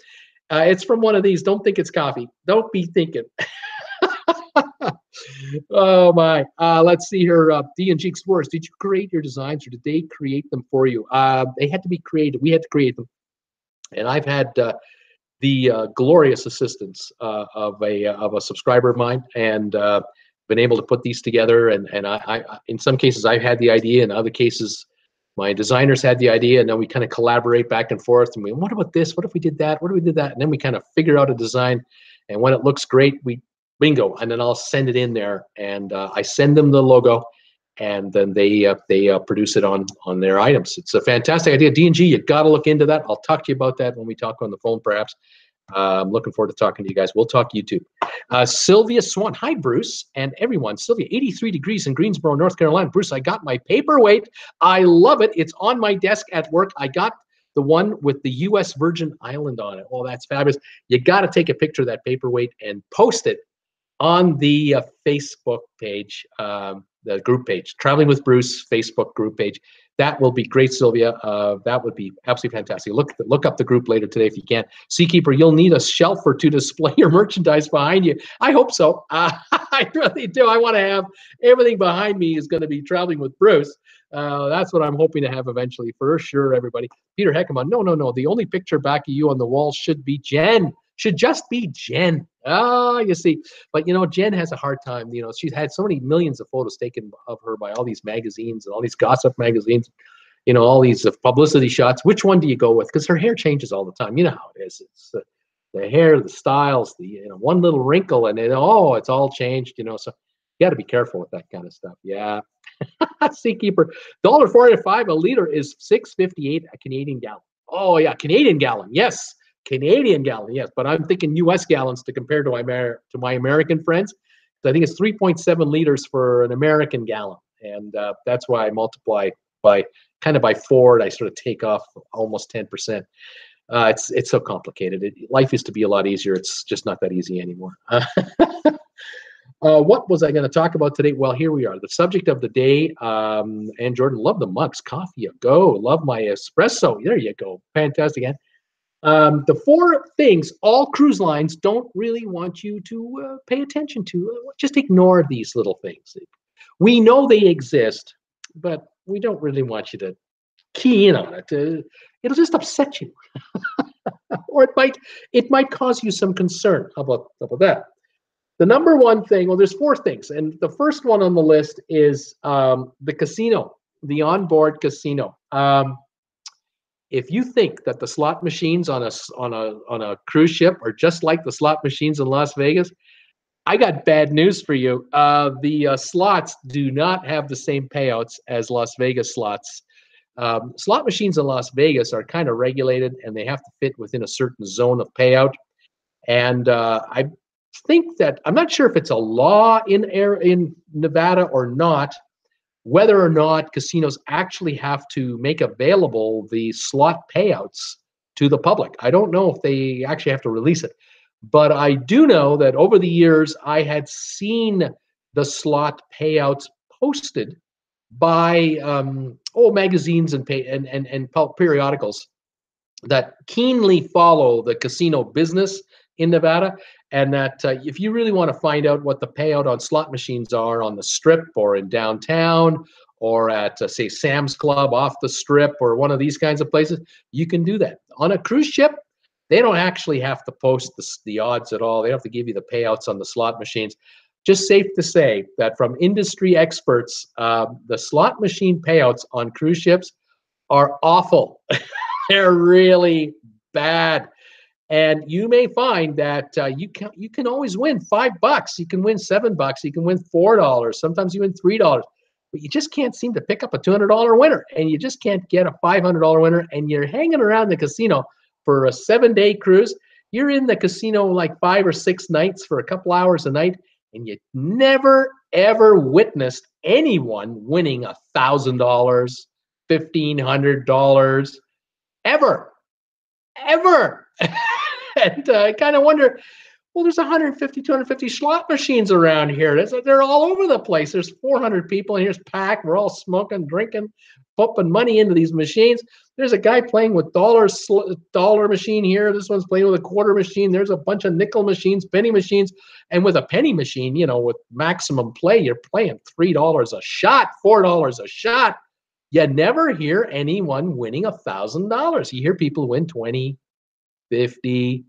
uh, it's from one of these. Don't think it's coffee. Don't be thinking. Oh, my. Uh, let's see here. Uh, D and G Explorers, did you create your designs, or did they create them for you? Uh, they had to be created. We had to create them. And I've had... Uh, the uh, glorious assistance uh, of a of a subscriber of mine, and uh, been able to put these together. And, and I, I, in some cases, I've had the idea. In other cases, my designers had the idea, and then we kind of collaborate back and forth. And we, what about this? What if we did that? What if we did that? And then we kind of figure out a design. And when it looks great, we bingo. And then I'll send it in there, and uh, I send them the logo, and then they uh, they uh, produce it on on their items. It's a fantastic idea. D and G, you got to look into that. I'll talk to you about that when we talk on the phone, perhaps. Uh, I'm looking forward to talking to you guys. We'll talk YouTube. Uh, Sylvia Swan, hi, Bruce, and everyone. Sylvia, eighty-three degrees in Greensboro, North Carolina. Bruce, I got my paperweight. I love it. It's on my desk at work. I got the one with the U S Virgin Island on it. Oh, that's fabulous. You got to take a picture of that paperweight and post it on the uh, Facebook page. Um, The group page, Traveling with Bruce Facebook group page. That will be great, Sylvia. Uh, that would be absolutely fantastic. Look, look up the group later today if you can. Seakeeper, you'll need a shelf or two to display your merchandise behind you. I hope so. Uh, I really do. I want to have everything behind me is going to be Traveling with Bruce. Uh, that's what I'm hoping to have eventually, for sure, everybody. Peter Heckerman, no, no, no. The only picture back of you on the wall should be Jen. should just be Jen. Ah, you see. But, you know, Jen has a hard time. You know, she's had so many millions of photos taken of her by all these magazines and all these gossip magazines, you know, all these publicity shots. Which one do you go with? Because her hair changes all the time. You know how it is. It's uh, the hair, the styles, the you know, one little wrinkle, and then, oh, it's all changed, you know. So you got to be careful with that kind of stuff. Yeah. Seakeeper, one dollar forty-five a liter is six fifty-eight a Canadian gallon. Oh, yeah, Canadian gallon. Yes, Canadian gallon. Yes, but I'm thinking U S gallons to compare to my Amer- to my American friends. So I think it's three point seven liters for an American gallon, and uh, that's why I multiply by kind of by four. And I sort of take off almost ten percent. Uh, it's it's so complicated. It, life used to be a lot easier. It's just not that easy anymore. Uh, Uh, what was I going to talk about today? Well, here we are. The subject of the day, um, and Jordan, love the mugs. Coffee go. Love my espresso. There you go. Fantastic. Um, the four things all cruise lines don't really want you to uh, pay attention to. Just ignore these little things. We know they exist, but we don't really want you to key in on it. Uh, it'll just upset you. Or it might, it might cause you some concern. How about, how about that? The number one thing, well, there's four things. And the first one on the list is um, the casino, the onboard casino. Um, if you think that the slot machines on a, on a, on a cruise ship are just like the slot machines in Las Vegas, I got bad news for you. Uh, the uh, slots do not have the same payouts as Las Vegas slots. Um, slot machines in Las Vegas are kind of regulated, and they have to fit within a certain zone of payout. And uh, I think that I'm not sure if it's a law in air in Nevada or not, whether or not casinos actually have to make available the slot payouts to the public. I don't know if they actually have to release it, but I do know that over the years I had seen the slot payouts posted by um, old magazines and pay and and and periodicals that keenly follow the casino business in Nevada, and that uh, if you really want to find out what the payout on slot machines are on the Strip or in downtown or at, uh, say, Sam's Club off the Strip or one of these kinds of places, you can do that. On a cruise ship, they don't actually have to post the, the odds at all. They don't have to give you the payouts on the slot machines. Just safe to say that from industry experts, uh, the slot machine payouts on cruise ships are awful. They're really bad. And you may find that uh, you can you can always win five bucks. You can win seven bucks. You can win four dollars. Sometimes you win three dollars. But you just can't seem to pick up a two hundred dollar winner, and you just can't get a five hundred dollar winner. And you're hanging around the casino for a seven day cruise. You're in the casino like five or six nights for a couple hours a night, and you never ever witnessed anyone winning a thousand dollars, fifteen hundred dollars, ever, ever. And uh, I kind of wonder, well, there's one fifty, two fifty slot machines around here. That's, they're all over the place. There's four hundred people, and here's packed. We're all smoking, drinking, pumping money into these machines. There's a guy playing with dollar sl- dollar machine here. This one's playing with a quarter machine. There's a bunch of nickel machines, penny machines. And with a penny machine, you know, with maximum play, you're playing three dollars a shot, four dollars a shot. You never hear anyone winning one thousand dollars. You hear people win twenty, fifty,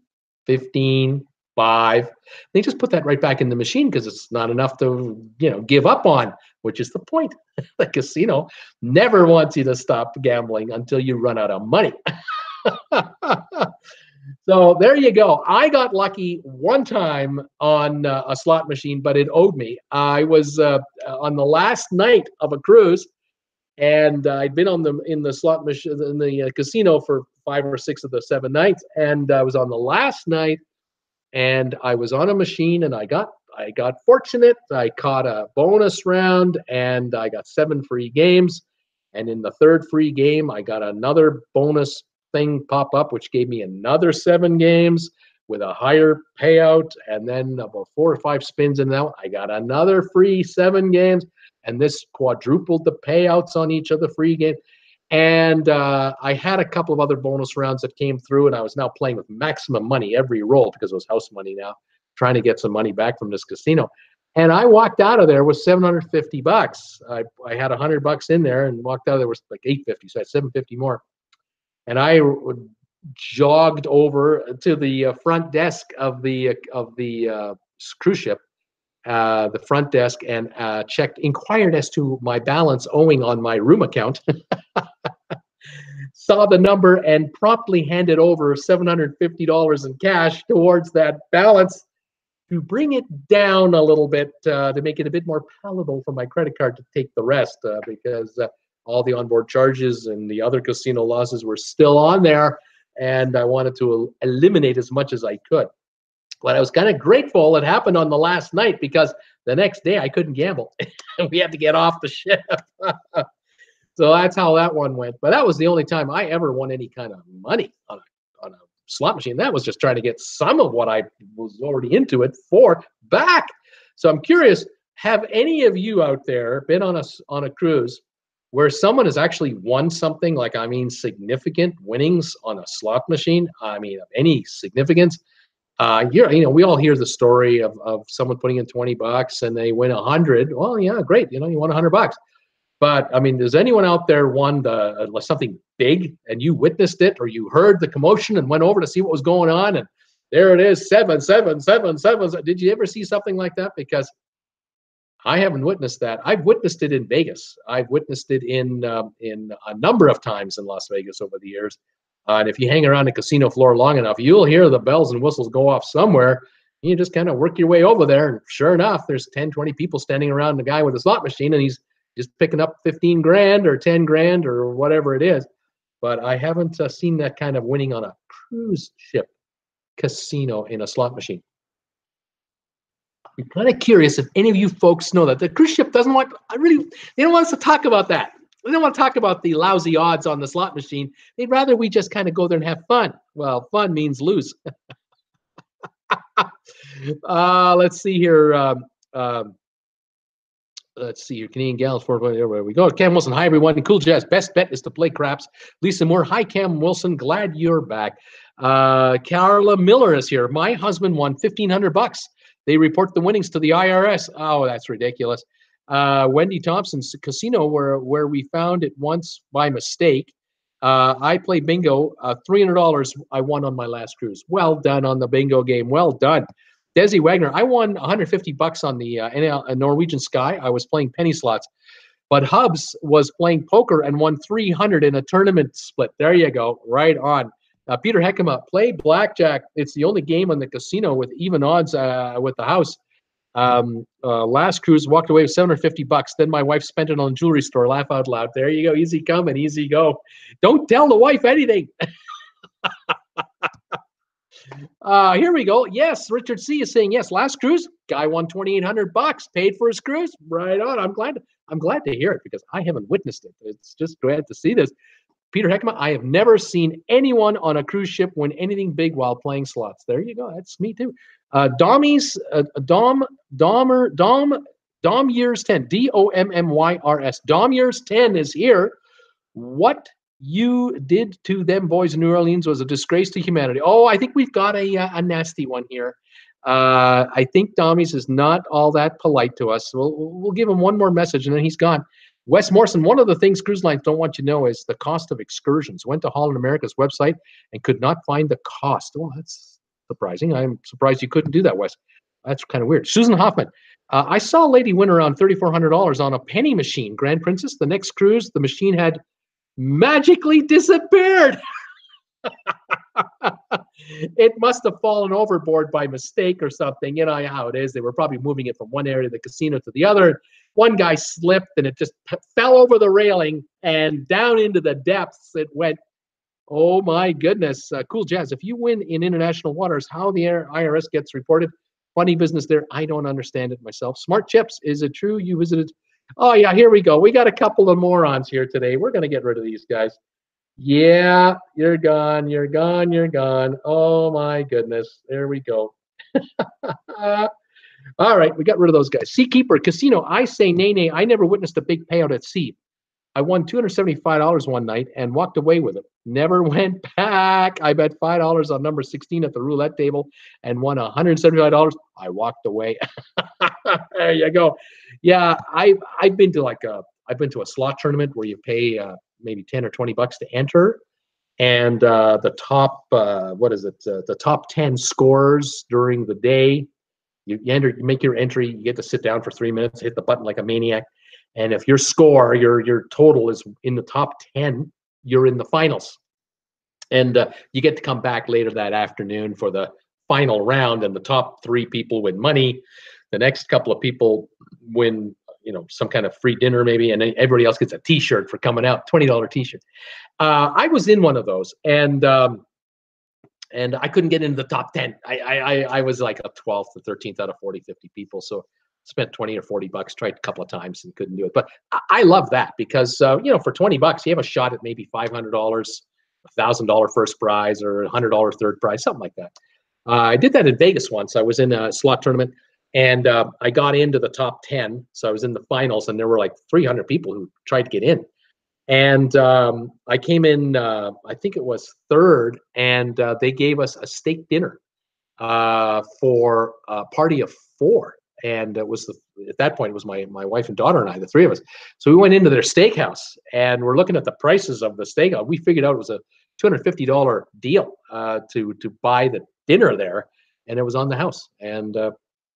fifteen, five. They just put that right back in the machine because it's not enough to, you know, give up on, which is the point. The casino never wants you to stop gambling until you run out of money. So there you go. I got lucky one time on uh, a slot machine, but it owed me. I was uh, on the last night of a cruise, and uh, I'd been on the in the slot machine in the uh, casino for five or six of the seven nights, and I was on the last night, and I was on a machine, and I got I got fortunate. I caught a bonus round, and I got seven free games, and in the third free game, I got another bonus thing pop up, which gave me another seven games with a higher payout, and then about four or five spins in that, I got another free seven games, and this quadrupled the payouts on each of the free games. And uh, I had a couple of other bonus rounds that came through, and I was now playing with maximum money every roll because it was house money now, trying to get some money back from this casino. And I walked out of there with seven hundred fifty bucks. I, I had one hundred bucks in there and walked out of there with like eight fifty, so I had seven fifty more. And I jogged over to the uh, front desk of the uh, of the uh, cruise ship, uh, the front desk, and uh, checked, inquired as to my balance owing on my room account. Saw the number and promptly handed over seven hundred fifty dollars in cash towards that balance to bring it down a little bit, uh, to make it a bit more palatable for my credit card to take the rest, uh, because uh, all the onboard charges and the other casino losses were still on there, and I wanted to eliminate as much as I could. But I was kind of grateful it happened on the last night, because the next day I couldn't gamble. We had to get off the ship. So that's how that one went. But that was the only time I ever won any kind of money on a, on a slot machine. That was just trying to get some of what I was already into it for back. So I'm curious, have any of you out there been on a, on a cruise where someone has actually won something, like, I mean, significant winnings on a slot machine? I mean, of any significance? Uh, you're, you know, we all hear the story of, of someone putting in twenty bucks and they win a hundred. Well, yeah, great. You know, you won a hundred bucks. But, I mean, does anyone out there won the, uh, something big, and you witnessed it, or you heard the commotion and went over to see what was going on, and there it is, seven, seven, seven, seven. Did you ever see something like that? Because I haven't witnessed that. I've witnessed it in Vegas. I've witnessed it in um, in a number of times in Las Vegas over the years. Uh, and if you hang around the casino floor long enough, you'll hear the bells and whistles go off somewhere. You just kind of work your way over there, and sure enough, there's ten, twenty people standing around the guy with a slot machine, and he's just picking up fifteen grand or ten grand or whatever it is. But I haven't uh, seen that kind of winning on a cruise ship casino in a slot machine. I'm kind of curious if any of you folks know that. The cruise ship doesn't want, I really, they don't want us to talk about that. They don't want to talk about the lousy odds on the slot machine. They'd rather we just kind of go there and have fun. Well, fun means lose. uh, let's see here. Um, um, Let's see your Canadian gallons for where we go. Cam Wilson, hi everyone. Cool Jazz. Best bet is to play craps. Lisa Moore, hi Cam Wilson. Glad you're back. Uh, Carla Miller is here. My husband won fifteen hundred bucks. They report the winnings to the I R S. Oh, that's ridiculous. Uh, Wendy Thompson's casino where where we found it once by mistake. Uh, I played bingo. Uh, three hundred dollars I won on my last cruise. Well done on the bingo game. Well done. Desi Wagner, I won one hundred fifty bucks on the uh, N L, uh, Norwegian Sky. I was playing penny slots, but Hubs was playing poker and won three hundred in a tournament split. There you go, right on. Uh, Peter Heckema, play blackjack. It's the only game on the casino with even odds uh, with the house. Um, uh, last cruise, walked away with seven hundred fifty bucks. Then my wife spent it on a jewelry store. Laugh out loud. There you go, easy come and easy go. Don't tell the wife anything. Uh, here we go. Yes, Richard C is saying yes. Last cruise, guy won twenty-eight hundred bucks, paid for his cruise. Right on. I'm glad. I'm glad to hear it because I haven't witnessed it. It's just glad to see this. Peter Heckema, I have never seen anyone on a cruise ship win anything big while playing slots. There you go. That's me too. Uh, Dommies, uh, Dom, Dommer, Dom, Dom Years ten, D O M M Y R S. Dom Years ten is here. What you did to them boys in New Orleans was a disgrace to humanity. Oh, I think we've got a a nasty one here. Uh, I think Dommies is not all that polite to us. We'll, we'll give him one more message, and then he's gone. Wes Morrison, one of the things cruise lines don't want you to know is the cost of excursions. Went to Holland America's website and could not find the cost. Well, that's surprising. I'm surprised you couldn't do that, Wes. That's kind of weird. Susan Hoffman, uh, I saw a lady win around thirty-four hundred dollars on a penny machine, Grand Princess. The next cruise, the machine had magically disappeared. It must have fallen overboard by mistake or something. You know how it is. They were probably moving it from one area of the casino to the other. One guy slipped and it just fell over the railing and down into the depths it went. Oh my goodness. Uh, Cool Jazz, if you win in international waters, how the I R S gets reported? Funny business there. I don't understand it myself. Smart Chips, is it true you visited? Oh, yeah, here we go. We got a couple of morons here today. We're going to get rid of these guys. Yeah, you're gone, you're gone, you're gone. Oh, my goodness. There we go. All right, we got rid of those guys. Seakeeper Casino, I say nay, nay. I never witnessed a big payout at sea. I won two hundred seventy-five dollars one night and walked away with it. Never went back. I bet five dollars on number sixteen at the roulette table and won one hundred seventy-five dollars. I walked away. There you go. Yeah, I've I've been to like a I've been to a slot tournament where you pay uh, maybe ten or twenty bucks to enter, And uh, the top, uh, what is it? Uh, the top ten scores during the day. You, you enter, you make your entry. You get to sit down for three minutes, hit the button like a maniac. And if your score, your your total is in the top ten, you're in the finals. And uh, you get to come back later that afternoon for the final round, and the top three people win money. The next couple of people win, you know, some kind of free dinner maybe, and then everybody else gets a T-shirt for coming out, twenty dollar T-shirt. Uh, I was in one of those, and um, and I couldn't get into the top ten. I I, I was like a twelfth or thirteenth out of forty, fifty people, so spent twenty or forty bucks, tried a couple of times and couldn't do it. But I, I love that because, uh, you know, for twenty bucks, you have a shot at maybe five hundred dollars, one thousand dollars first prize, or one hundred dollars third prize, something like that. Uh, I did that in Vegas once. I was in a slot tournament, and uh, I got into the top ten. So I was in the finals, and there were like three hundred people who tried to get in. And um, I came in, uh, I think it was third, and uh, they gave us a steak dinner uh, for a party of four. And it was the, at that point, it was my my wife and daughter and I, the three of us. So we went into their steakhouse, and we're looking at the prices of the steakhouse. We figured out it was a two hundred fifty dollar deal uh, to to buy the dinner there, and it was on the house. And uh,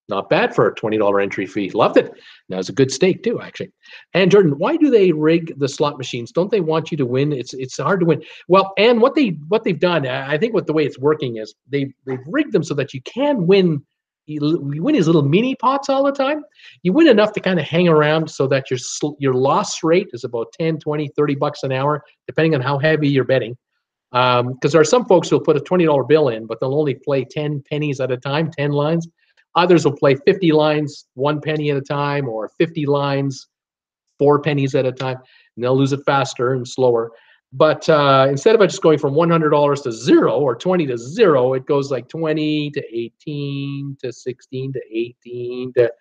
not bad for a twenty dollar entry fee. Loved it. Now it's a good steak too, actually. And Jordan, why do they rig the slot machines? Don't they want you to win? It's it's hard to win. Well, and what they what they've done, I think, what the way it's working is they they've rigged them so that you can win. You win these little mini pots all the time. You win enough to kind of hang around so that your your loss rate is about ten, twenty, thirty bucks an hour, depending on how heavy you're betting. Because um, there are some folks who'll put a twenty dollar bill in, but they'll only play ten pennies at a time, ten lines. Others will play fifty lines, one penny at a time, or fifty lines, four pennies at a time. And they'll lose it faster and slower. But uh, instead of it just going from one hundred dollars to zero or twenty to zero, it goes like twenty to eighteen to sixteen to eighteen to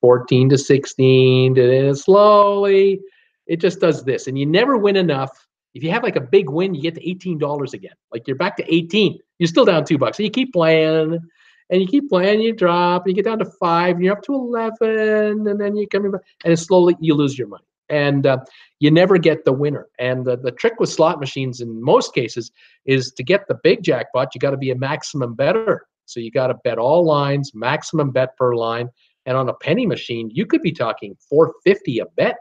fourteen to sixteen. To, and slowly, it just does this. And you never win enough. If you have like a big win, you get to eighteen dollars again. Like you're back to eighteen. You're still down two bucks. So you keep playing and you keep playing. You drop and you get down to five and you're up to eleven. And then you come back and slowly you lose your money. And uh, you never get the winner. And the, the trick with slot machines in most cases is to get the big jackpot, you got to be a maximum bettor. So you got to bet all lines, maximum bet per line. And on a penny machine, you could be talking four dollars and fifty cents a bet,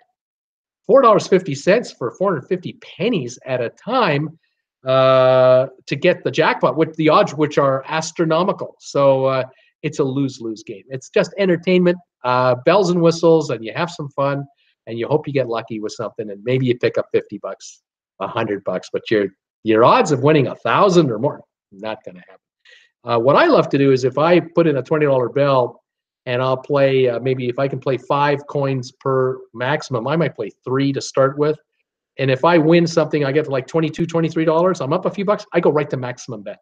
four dollars and fifty cents for four hundred fifty pennies at a time uh, to get the jackpot, with the odds which are astronomical. So uh, it's a lose-lose game. It's just entertainment, uh, bells and whistles, and you have some fun. And you hope you get lucky with something, and maybe you pick up fifty bucks, one hundred bucks, but your your odds of winning a thousand or more, not going to happen. Uh, what I love to do is if I put in a twenty dollar bill and I'll play, uh, maybe if I can play five coins per maximum, I might play three to start with. And if I win something, I get like twenty-two, twenty-three dollars, I'm up a few bucks, I go right to maximum bet.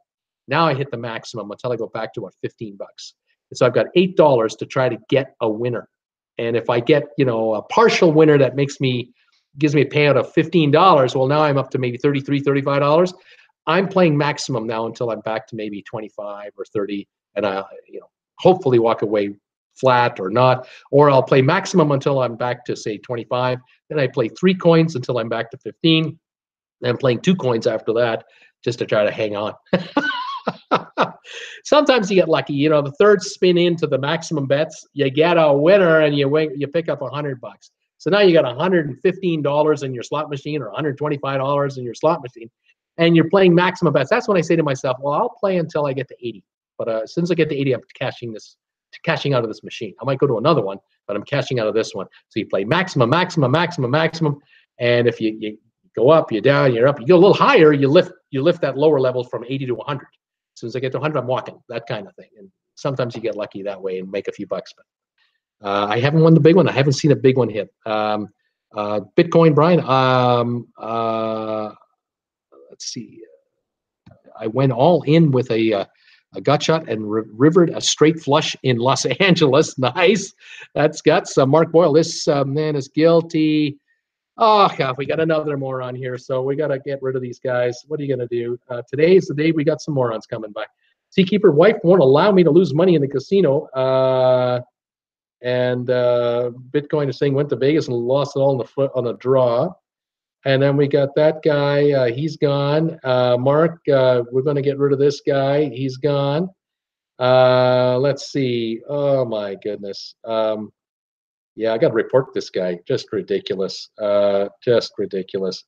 Now I hit the maximum until I go back to what, fifteen bucks. And so I've got eight dollars to try to get a winner. And if I get, you know, a partial winner that makes me, gives me a payout of fifteen dollars, well, now I'm up to maybe thirty-three, thirty-five dollars. I'm playing maximum now until I'm back to maybe twenty-five or thirty, and I, you know, hopefully walk away flat or not. Or I'll play maximum until I'm back to, say, twenty-five. Then I play three coins until I'm back to fifteen. Then I'm playing two coins after that just to try to hang on. Sometimes you get lucky, you know, the third spin into the maximum bets, you get a winner and you win, you pick up a hundred bucks. So now you got one hundred fifteen dollars in your slot machine, or one hundred twenty-five dollars in your slot machine, and you're playing maximum bets. That's when I say to myself, well, I'll play until I get to eighty. But uh, as soon as I get to eighty, I'm cashing this, cashing out of this machine. I might go to another one, but I'm cashing out of this one. So you play maximum, maximum, maximum, maximum. And if you, you go up, you're down, you're up, you go a little higher, you lift, you lift that lower level from eighty to one hundred. As soon as I get to one hundred, I'm walking, that kind of thing. And sometimes you get lucky that way and make a few bucks. But uh, I haven't won the big one. I haven't seen a big one hit. Um, uh, Bitcoin, Brian, um, uh, let's see. I went all in with a, uh, a gut shot and re rivered a straight flush in Los Angeles. Nice. That's guts. Uh, Mark Boyle, this uh, man is guilty. Oh, God, we got another moron here, so we got to get rid of these guys. What are you going to do? Uh, today is the day we got some morons coming by. Seakeeper, wife won't allow me to lose money in the casino. Uh, and uh, Bitcoin is saying went to Vegas and lost it all on, the, on a draw. And then we got that guy. Uh, he's gone. Uh, Mark, uh, we're going to get rid of this guy. He's gone. Uh, let's see. Oh, my goodness. Um, yeah, I got to report this guy. Just ridiculous. Uh, just ridiculous.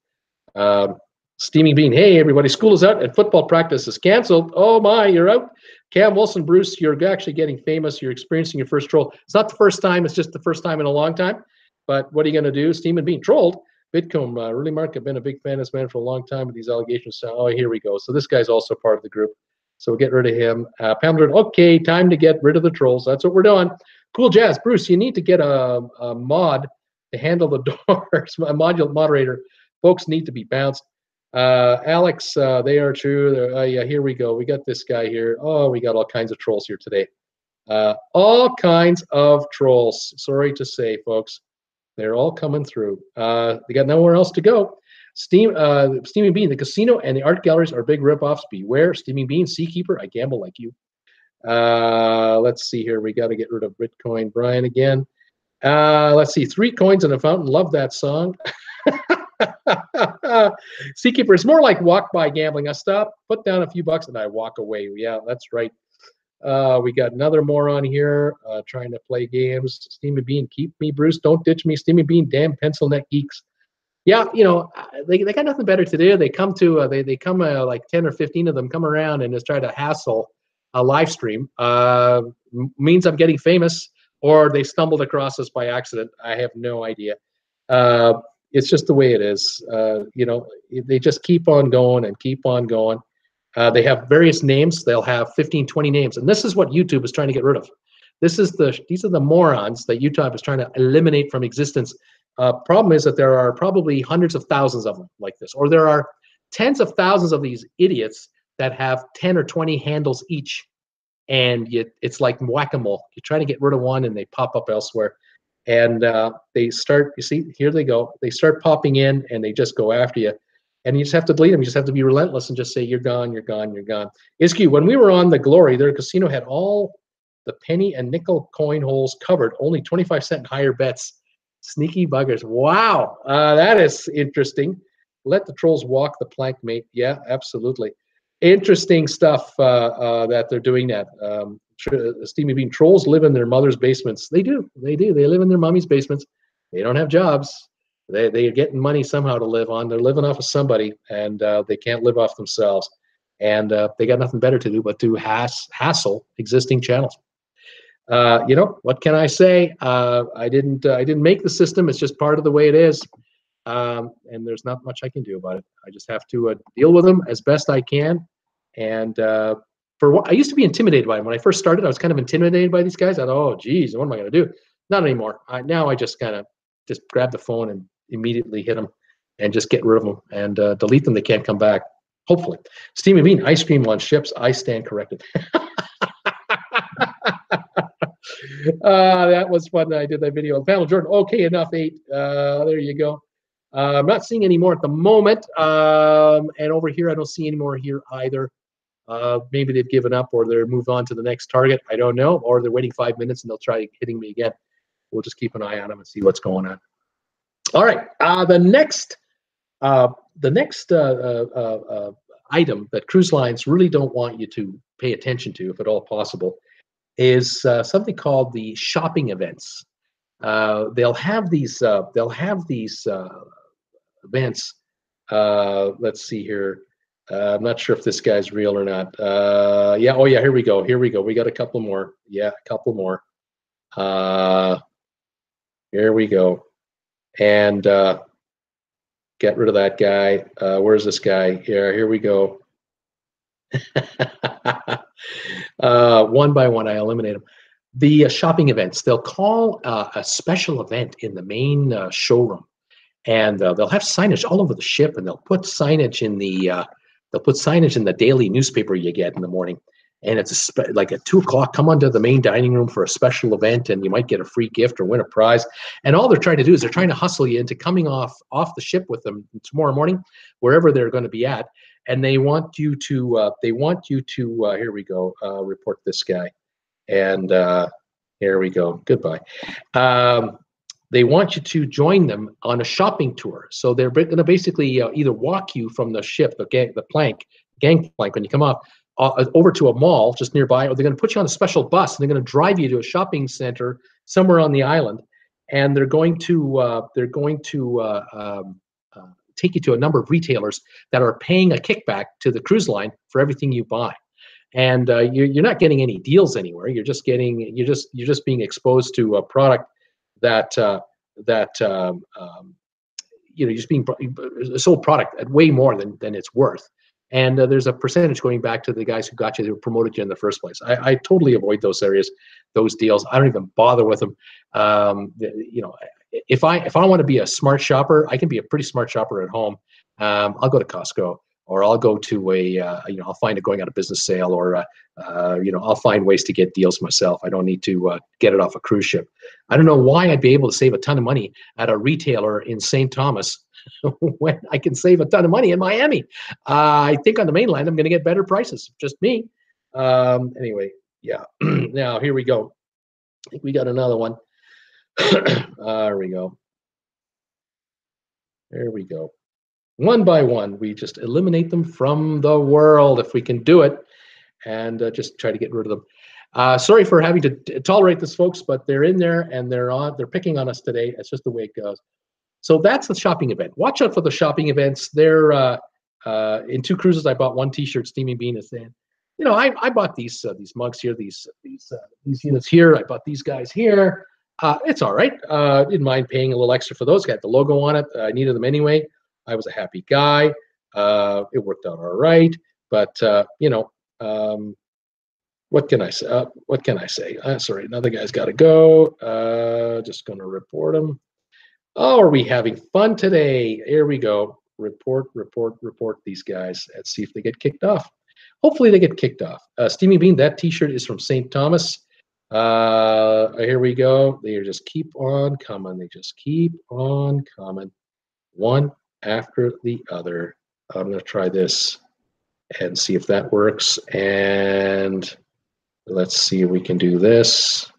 Um, Steaming Bean, hey, everybody, school is out and football practice is canceled. Oh, my, you're out. Cam Wilson, Bruce, you're actually getting famous. You're experiencing your first troll. It's not the first time. It's just the first time in a long time. But what are you going to do? Steaming Bean, trolled. Bitcomb, uh, really, Mark, I've been a big fan of this man for a long time, but these allegations, oh, here we go. So this guy's also part of the group. So we'll get rid of him. Uh, Pamela, okay, time to get rid of the trolls. That's what we're doing. Cool Jazz, Bruce, you need to get a, a mod to handle the doors. A module moderator. Folks need to be bounced. Uh, Alex, uh, they are true. Uh, yeah, here we go. We got this guy here. Oh, we got all kinds of trolls here today. Uh, all kinds of trolls. Sorry to say, folks. They're all coming through. Uh, they got nowhere else to go. Steam, uh, Steaming Bean, the casino and the art galleries are big ripoffs. Beware, Steaming Bean, Seakeeper, I gamble like you. Uh, let's see here. We got to get rid of Bitcoin Brian again. Uh, let's see. Three coins in a fountain. Love that song. Seakeeper, it's more like walk by gambling. I stop, put down a few bucks, and I walk away. Yeah, that's right. Uh, we got another moron here uh, trying to play games. Steamy Bean, keep me, Bruce. Don't ditch me, Steamy Bean. Damn pencil neck geeks. Yeah, you know they they got nothing better to do. They come to uh, they they come uh, like ten or fifteen of them come around and just try to hassle a live stream. Uh, means I'm getting famous, or they stumbled across us by accident. I have no idea. Uh, it's just the way it is. Uh, you know they just keep on going and keep on going. Uh, they have various names. They'll have fifteen, twenty names. And this is what YouTube is trying to get rid of. This is the These are the morons that YouTube is trying to eliminate from existence. Uh, problem is that there are probably hundreds of thousands of them like this, or there are tens of thousands of these idiots that have ten or twenty handles each. And you, it's like whack-a-mole. You're trying to get rid of one and they pop up elsewhere. And uh, they start, you see, here they go. They start popping in and they just go after you. And you just have to delete them. You just have to be relentless and just say, you're gone, you're gone, you're gone. Iskew, when we were on the Glory, their casino had all the penny and nickel coin holes covered, only twenty-five cent and higher bets. Sneaky buggers. Wow, uh, that is interesting. Let the trolls walk the plank, mate. Yeah, absolutely. Interesting stuff uh, uh, that they're doing that. Um, Steamy Bean, trolls live in their mother's basements. They do, they do. They live in their mommy's basements. They don't have jobs. They, they're getting money somehow to live on. They're living off of somebody, and uh, they can't live off themselves. And uh, they got nothing better to do but to hass, hassle existing channels. Uh, you know, what can I say? Uh, I didn't uh, I didn't make the system. It's just part of the way it is. Um, and there's not much I can do about it. I just have to uh, deal with them as best I can. And uh, for what, I used to be intimidated by them. When I first started, I was kind of intimidated by these guys. I thought, oh, geez, what am I going to do? Not anymore. I, now I just kind of just grab the phone and immediately hit them and just get rid of them and uh, delete them. They can't come back, hopefully. Steamy Bean, ice cream on ships. I stand corrected. uh, that was fun. I did that video. And Panel Jordan, okay, enough, eight. Uh, there you go. Uh, I'm not seeing any more at the moment. Um, and over here, I don't see any more here either. Uh, maybe they've given up or they're moved on to the next target. I don't know. Or they're waiting five minutes and they'll try hitting me again. We'll just keep an eye on them and see what's going on. All right. Uh, the next, uh, the next uh, uh, uh, item that cruise lines really don't want you to pay attention to, if at all possible, is uh, something called the shopping events. Uh, they'll have these. Uh, they'll have these uh, events. Uh, let's see here. Uh, I'm not sure if this guy's real or not. Uh, yeah. Oh yeah. Here we go. Here we go. We got a couple more. Yeah, a couple more. Uh, here we go. And uh, get rid of that guy. Uh, where's this guy? Here, here we go. uh, one by one, I eliminate them. The uh, shopping events, they'll call uh, a special event in the main uh, showroom. And uh, they'll have signage all over the ship, and they'll put signage in the, uh, they'll put signage in the daily newspaper you get in the morning. And it's a spe like at two o'clock, come onto the main dining room for a special event, and you might get a free gift or win a prize. And all they're trying to do is they're trying to hustle you into coming off, off the ship with them tomorrow morning, wherever they're going to be at. And they want you to, uh, they want you to, uh, here we go, uh, report this guy. And uh, here we go. Goodbye. Um, they want you to join them on a shopping tour. So they're going to basically uh, either walk you from the ship, the, gang, the plank, gangplank when you come up, uh, over to a mall just nearby, or they're going to put you on a special bus and they're going to drive you to a shopping center somewhere on the island, and they're going to uh, they're going to uh, um, uh, take you to a number of retailers that are paying a kickback to the cruise line for everything you buy. And uh, you're, you're not getting any deals anywhere. You're just getting you're just you're just being exposed to a product that uh, that um, um, you know, you're just being sold product at way more than than it's worth. And uh, there's a percentage going back to the guys who got you, who promoted you in the first place. I, I totally avoid those areas, those deals. I don't even bother with them. Um, you know, if I if I want to be a smart shopper, I can be a pretty smart shopper at home. Um, I'll go to Costco, or I'll go to a uh, you know I'll find a going out of business sale, or uh, uh, you know I'll find ways to get deals myself. I don't need to uh, get it off a cruise ship. I don't know why I'd be able to save a ton of money at a retailer in Saint Thomas when I can save a ton of money in Miami. Uh, I think on the mainland, I'm going to get better prices. Just me. Um, anyway, yeah. Now, here we go. I think we got another one. There we go. There we go. One by one, we just eliminate them from the world if we can do it, and uh, just try to get rid of them. Uh, sorry for having to t tolerate this, folks, but they're in there and they're on. They're picking on us today. That's just the way it goes. So that's the shopping event. Watch out for the shopping events. They're uh, uh, in two cruises. I bought one T-shirt, Steaming Bean is in. You know, I I bought these uh, these mugs here, these these uh, these units here. I bought these guys here. Uh, it's all right. Uh, didn't mind paying a little extra for those. Got the logo on it. Uh, I needed them anyway. I was a happy guy. Uh, it worked out all right. But uh, you know, um, what can I say? Uh, what can I say? Uh, sorry, another guy's got to go. Uh, just gonna report him. Oh, are we having fun today? Here we go. Report, report, report these guys. Let's see if they get kicked off. Hopefully they get kicked off. Uh, Steamy Bean, that T-shirt is from Saint Thomas. Uh, here we go. They just keep on coming. They just keep on coming. One after the other. I'm going to try this and see if that works. And let's see if we can do this.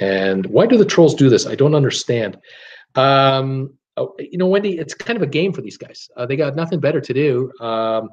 And why do the trolls do this? I don't understand. Um, oh, you know, Wendy, it's kind of a game for these guys. Uh, they got nothing better to do. Um,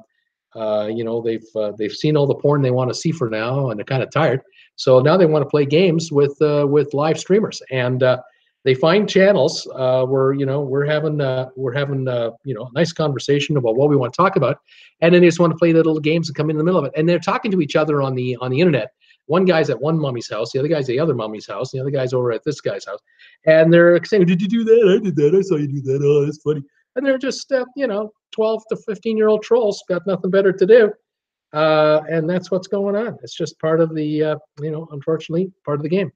uh, you know, they've uh, they've seen all the porn they want to see for now, and they're kind of tired. So now they want to play games with uh, with live streamers, and uh, they find channels uh, where you know we're having uh, we're having uh, you know a nice conversation about what we want to talk about, and then they just want to play little games and come in the middle of it, and they're talking to each other on the on the internet. One guy's at one mommy's house, the other guy's at the other mommy's house, the other guy's over at this guy's house, and they're saying, "Did you do that? I did that. I saw you do that. Oh, that's funny." And they're just, uh, you know, twelve to fifteen-year-old trolls, got nothing better to do, uh, and that's what's going on. It's just part of the, uh, you know, unfortunately, part of the game.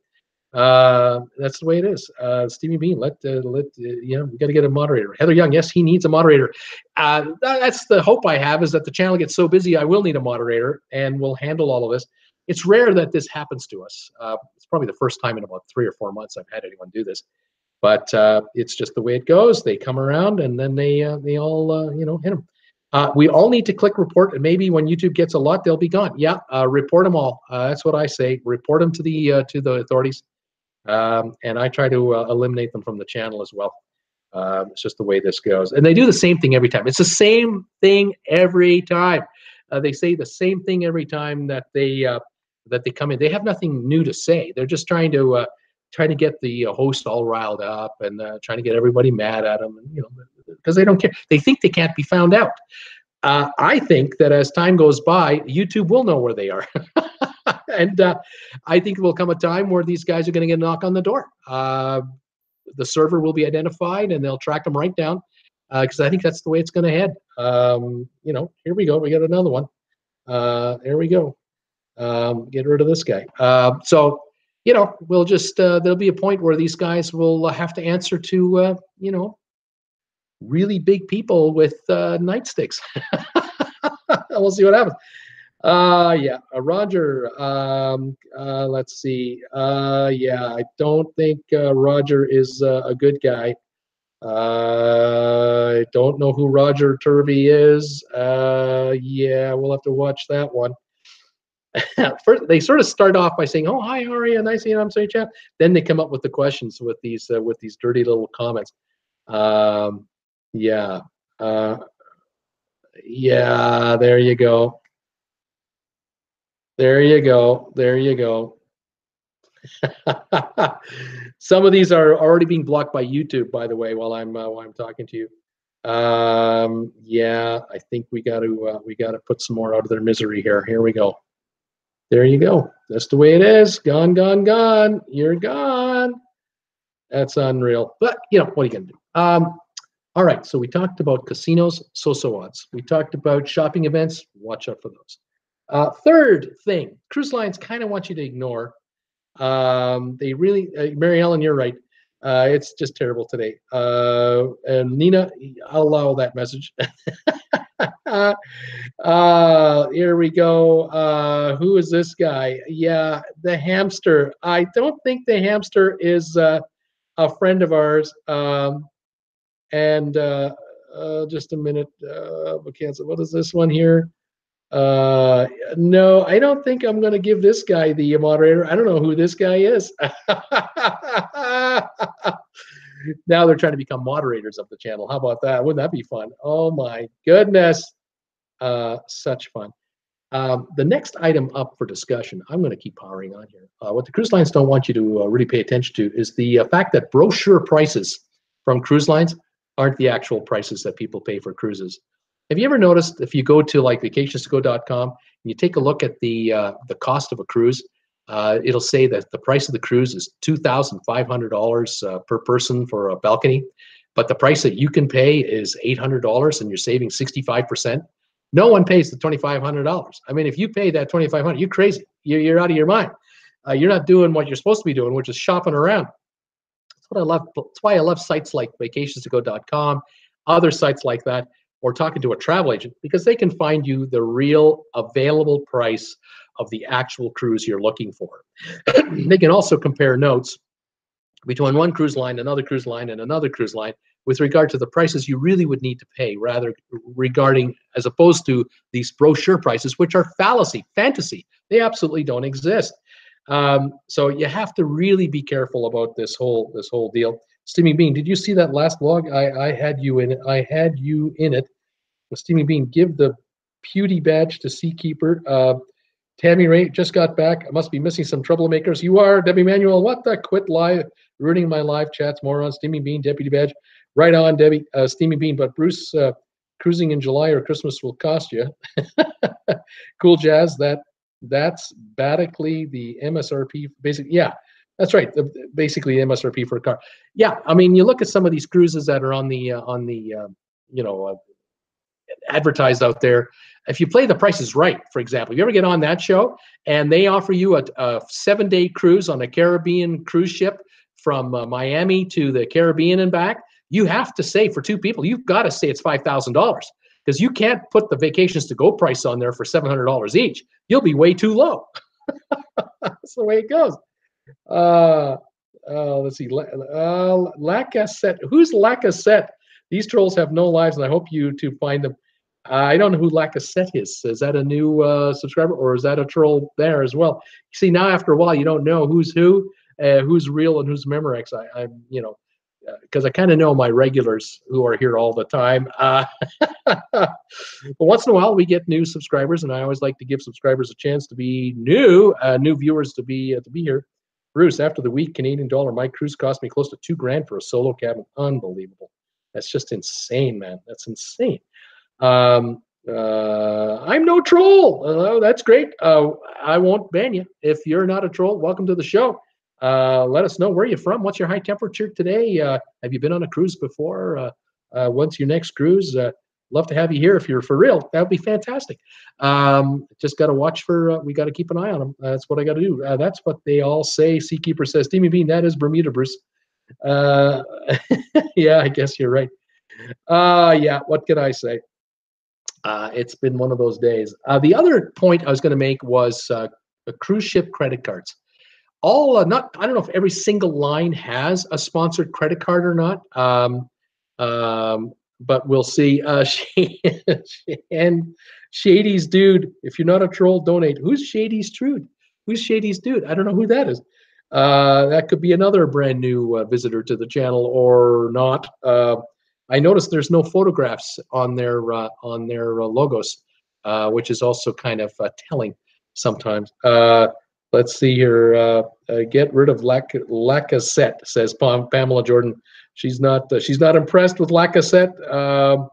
Uh, that's the way it is. Uh, Stevie Bean, let uh, let uh, you know, we got to get a moderator. Heather Young, yes, he needs a moderator. Uh, that's the hope I have, is that the channel gets so busy, I will need a moderator, and we'll handle all of this. It's rare that this happens to us. Uh, it's probably the first time in about three or four months I've had anyone do this, but uh, it's just the way it goes. They come around and then they uh, they all uh, you know hit them. Uh, we all need to click report, and maybe when YouTube gets a lot, they'll be gone. Yeah, uh, report them all. Uh, that's what I say. Report them to the uh, to the authorities, um, and I try to uh, eliminate them from the channel as well. Uh, it's just the way this goes, and they do the same thing every time. It's the same thing every time. Uh, they say the same thing every time that they. Uh, that they come in. They have nothing new to say. They're just trying to uh, try to get the host all riled up, and uh, trying to get everybody mad at them, and, you know, because they don't care. They think they can't be found out. Uh, I think that as time goes by, YouTube will know where they are. And uh, I think there will come a time where these guys are going to get a knock on the door. Uh, the server will be identified, and they'll track them right down, because uh, I think that's the way it's going to head. Um, you know, here we go. We got another one. Uh, there we go. Um, get rid of this guy. Uh, so, you know, we'll just, uh, there'll be a point where these guys will have to answer to, uh, you know, really big people with uh, nightsticks. We'll see what happens. Uh, yeah, uh, Roger, um, uh, let's see. Uh, yeah, I don't think uh, Roger is uh, a good guy. Uh, I don't know who Roger Turvey is. Uh, yeah, we'll have to watch that one. First, they sort of start off by saying, "Oh, hi, how are you? Nice to meet you. I'm sorry, Chad." Then they come up with the questions with these uh, with these dirty little comments. Um, yeah, uh, yeah. There you go. There you go. There you go. Some of these are already being blocked by YouTube, by the way. While I'm uh, while I'm talking to you. Um, yeah, I think we got to uh, we got to put some more out of their misery here. Here we go. There you go. That's the way it is. Gone, gone, gone. You're gone. That's unreal. But, you know, what are you going to do? Um, all right. So we talked about casinos, so-so odds. We talked about shopping events. Watch out for those. Uh, third thing, cruise lines kind of want you to ignore. Um, they really, uh, Mary Ellen, you're right. Uh, it's just terrible today. Uh, and Nina, I'll allow that message. Uh, here we go. Uh, who is this guy? Yeah, the hamster. I don't think the hamster is uh, a friend of ours. Um, and uh, uh, just a minute. Uh, what is this one here? Uh, no, I don't think I'm going to give this guy the moderator. I don't know who this guy is. Now they're trying to become moderators of the channel. How about that? Wouldn't that be fun? Oh, my goodness. Uh, such fun. Um, the next item up for discussion, I'm going to keep powering on here. Uh, what the cruise lines don't want you to uh, really pay attention to is the uh, fact that brochure prices from cruise lines aren't the actual prices that people pay for cruises. Have you ever noticed if you go to like vacations to go dot com and you take a look at the uh, the cost of a cruise, uh, it'll say that the price of the cruise is two thousand five hundred dollars uh, per person for a balcony, but the price that you can pay is eight hundred dollars and you're saving sixty-five percent. No one pays the twenty-five hundred dollars. I mean, if you pay that twenty-five hundred dollars, you're crazy. You're, you're out of your mind. Uh, you're not doing what you're supposed to be doing, which is shopping around. That's what I love. That's why I love sites like vacations to go dot com, other sites like that, or talking to a travel agent, because they can find you the real available price of the actual cruise you're looking for. They can also compare notes between one cruise line, another cruise line, and another cruise line with regard to the prices you really would need to pay, rather regarding as opposed to these brochure prices, which are fallacy, fantasy. They absolutely don't exist. Um, so you have to really be careful about this whole this whole deal. Steamy Bean, did you see that last vlog? I, I had you in it. I had you in it. Well, Steamy Bean, give the beauty badge to Seakeeper. Uh, Tammy Ray just got back. I must be missing some troublemakers. You are, Debbie Manuel. What the quit live, ruining my live chats, moron. Steamy Bean, deputy badge. Right on, Debbie. Uh, Steamy Bean, but Bruce, uh, cruising in July or Christmas will cost you. Cool Jazz, that that's basically the M S R P. Basically, yeah. That's right. Basically, M S R P for a car. Yeah, I mean, you look at some of these cruises that are on the uh, on the um, you know uh, advertised out there. If you play the prices right, for example, you ever get on that show and they offer you a, a seven day cruise on a Caribbean cruise ship from uh, Miami to the Caribbean and back, you have to say for two people, you've got to say it's five thousand dollars because you can't put the vacations to go price on there for seven hundred dollars each. You'll be way too low. That's the way it goes. Uh, uh, let's see. Uh, Lacassette. Who's Lacassette? These trolls have no lives, and I hope you to find them. Uh, I don't know who Lacassette is. Is that a new uh, subscriber, or is that a troll there as well? See, now after a while, you don't know who's who, uh, who's real, and who's Memorex. I, I you know, because uh, I kind of know my regulars who are here all the time. Uh, but once in a while, we get new subscribers, and I always like to give subscribers a chance to be new, uh, new viewers to be uh, to be here. Bruce, after the weak Canadian dollar, my cruise cost me close to two grand for a solo cabin. Unbelievable. That's just insane, man. That's insane. Um, uh, I'm no troll. Oh, that's great. Uh, I won't ban you. If you're not a troll, welcome to the show. Uh, let us know where you're from. What's your high temperature today? Uh, have you been on a cruise before? Uh, uh, what's your next cruise? Uh, love to have you here if you're for real. That would be fantastic. Um, just got to watch for, uh, we got to keep an eye on them. Uh, that's what I got to do. Uh, that's what they all say. Seakeeper says, Steamy Bean, that is Bermuda, Bruce. Uh, yeah, I guess you're right. Uh, yeah, what can I say? Uh, it's been one of those days. Uh, the other point I was going to make was uh, cruise ship credit cards. All, uh, not, I don't know if every single line has a sponsored credit card or not. Um, um, But we'll see. Uh, she, she, and Shady's dude. If you're not a troll, donate. Who's Shady's dude? Who's Shady's dude? I don't know who that is. Uh, that could be another brand new uh, visitor to the channel or not. Uh, I noticed there's no photographs on their uh, on their uh, logos, uh, which is also kind of uh, telling sometimes. Uh, let's see here. Uh, uh, get rid of Lacassette, says Pam Pamela Jordan. She's not uh, she's not impressed with Lacassette. Uh,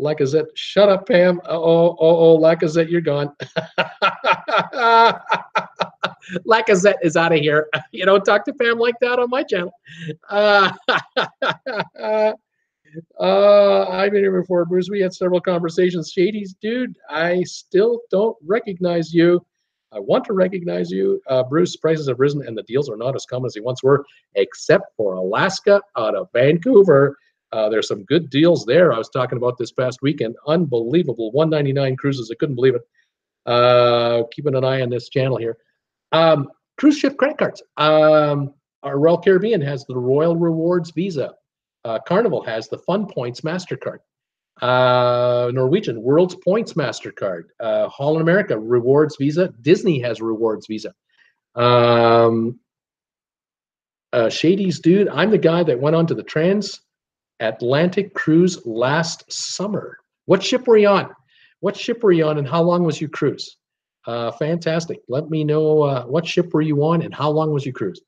Lacazette, shut up, Pam. Uh oh, oh, oh, Lacazette, you're gone. Lacazette is out of here. You don't talk to Pam like that on my channel. Uh, uh, I've been here before, Bruce. We had several conversations. Shady's dude, I still don't recognize you. I want to recognize you. Uh, Bruce, prices have risen and the deals are not as common as they once were, except for Alaska out of Vancouver. Uh, there's some good deals there. I was talking about this past weekend. Unbelievable. one ninety-nine cruises. I couldn't believe it. Uh, keeping an eye on this channel here. Um, cruise ship credit cards. Um, our Royal Caribbean has the Royal Rewards Visa. Uh, Carnival has the Fun Points MasterCard. Uh, Norwegian, World's Points MasterCard. Uh, Holland America, Rewards Visa. Disney has Rewards Visa. Um, uh, Shady's dude. I'm the guy that went on to the Trans Atlantic cruise last summer. What ship were you on? What ship were you on, and how long was your cruise? Uh, fantastic. Let me know uh, what ship were you on, and how long was your cruise?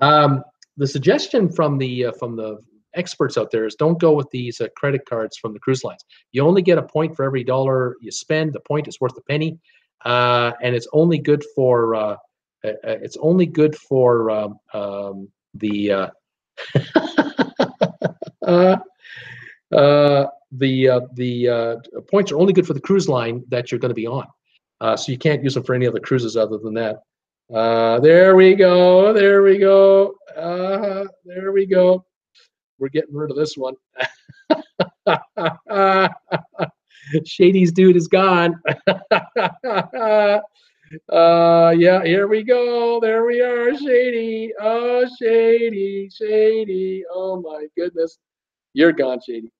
Um, the suggestion from the uh, from the experts out there is don't go with these uh, credit cards from the cruise lines. You only get a point for every dollar you spend. The point is worth a penny, uh, and it's only good for uh, it's only good for um, um, the. Uh, Uh, uh, the uh, the uh, points are only good for the cruise line that you're going to be on, uh, so you can't use them for any other cruises other than that. Uh, there we go, there we go, uh, there we go. We're getting rid of this one. Shady's dude is gone. Uh, yeah, here we go. There we are, Shady. Oh, Shady, Shady. Oh, my goodness. You're gone, Shady.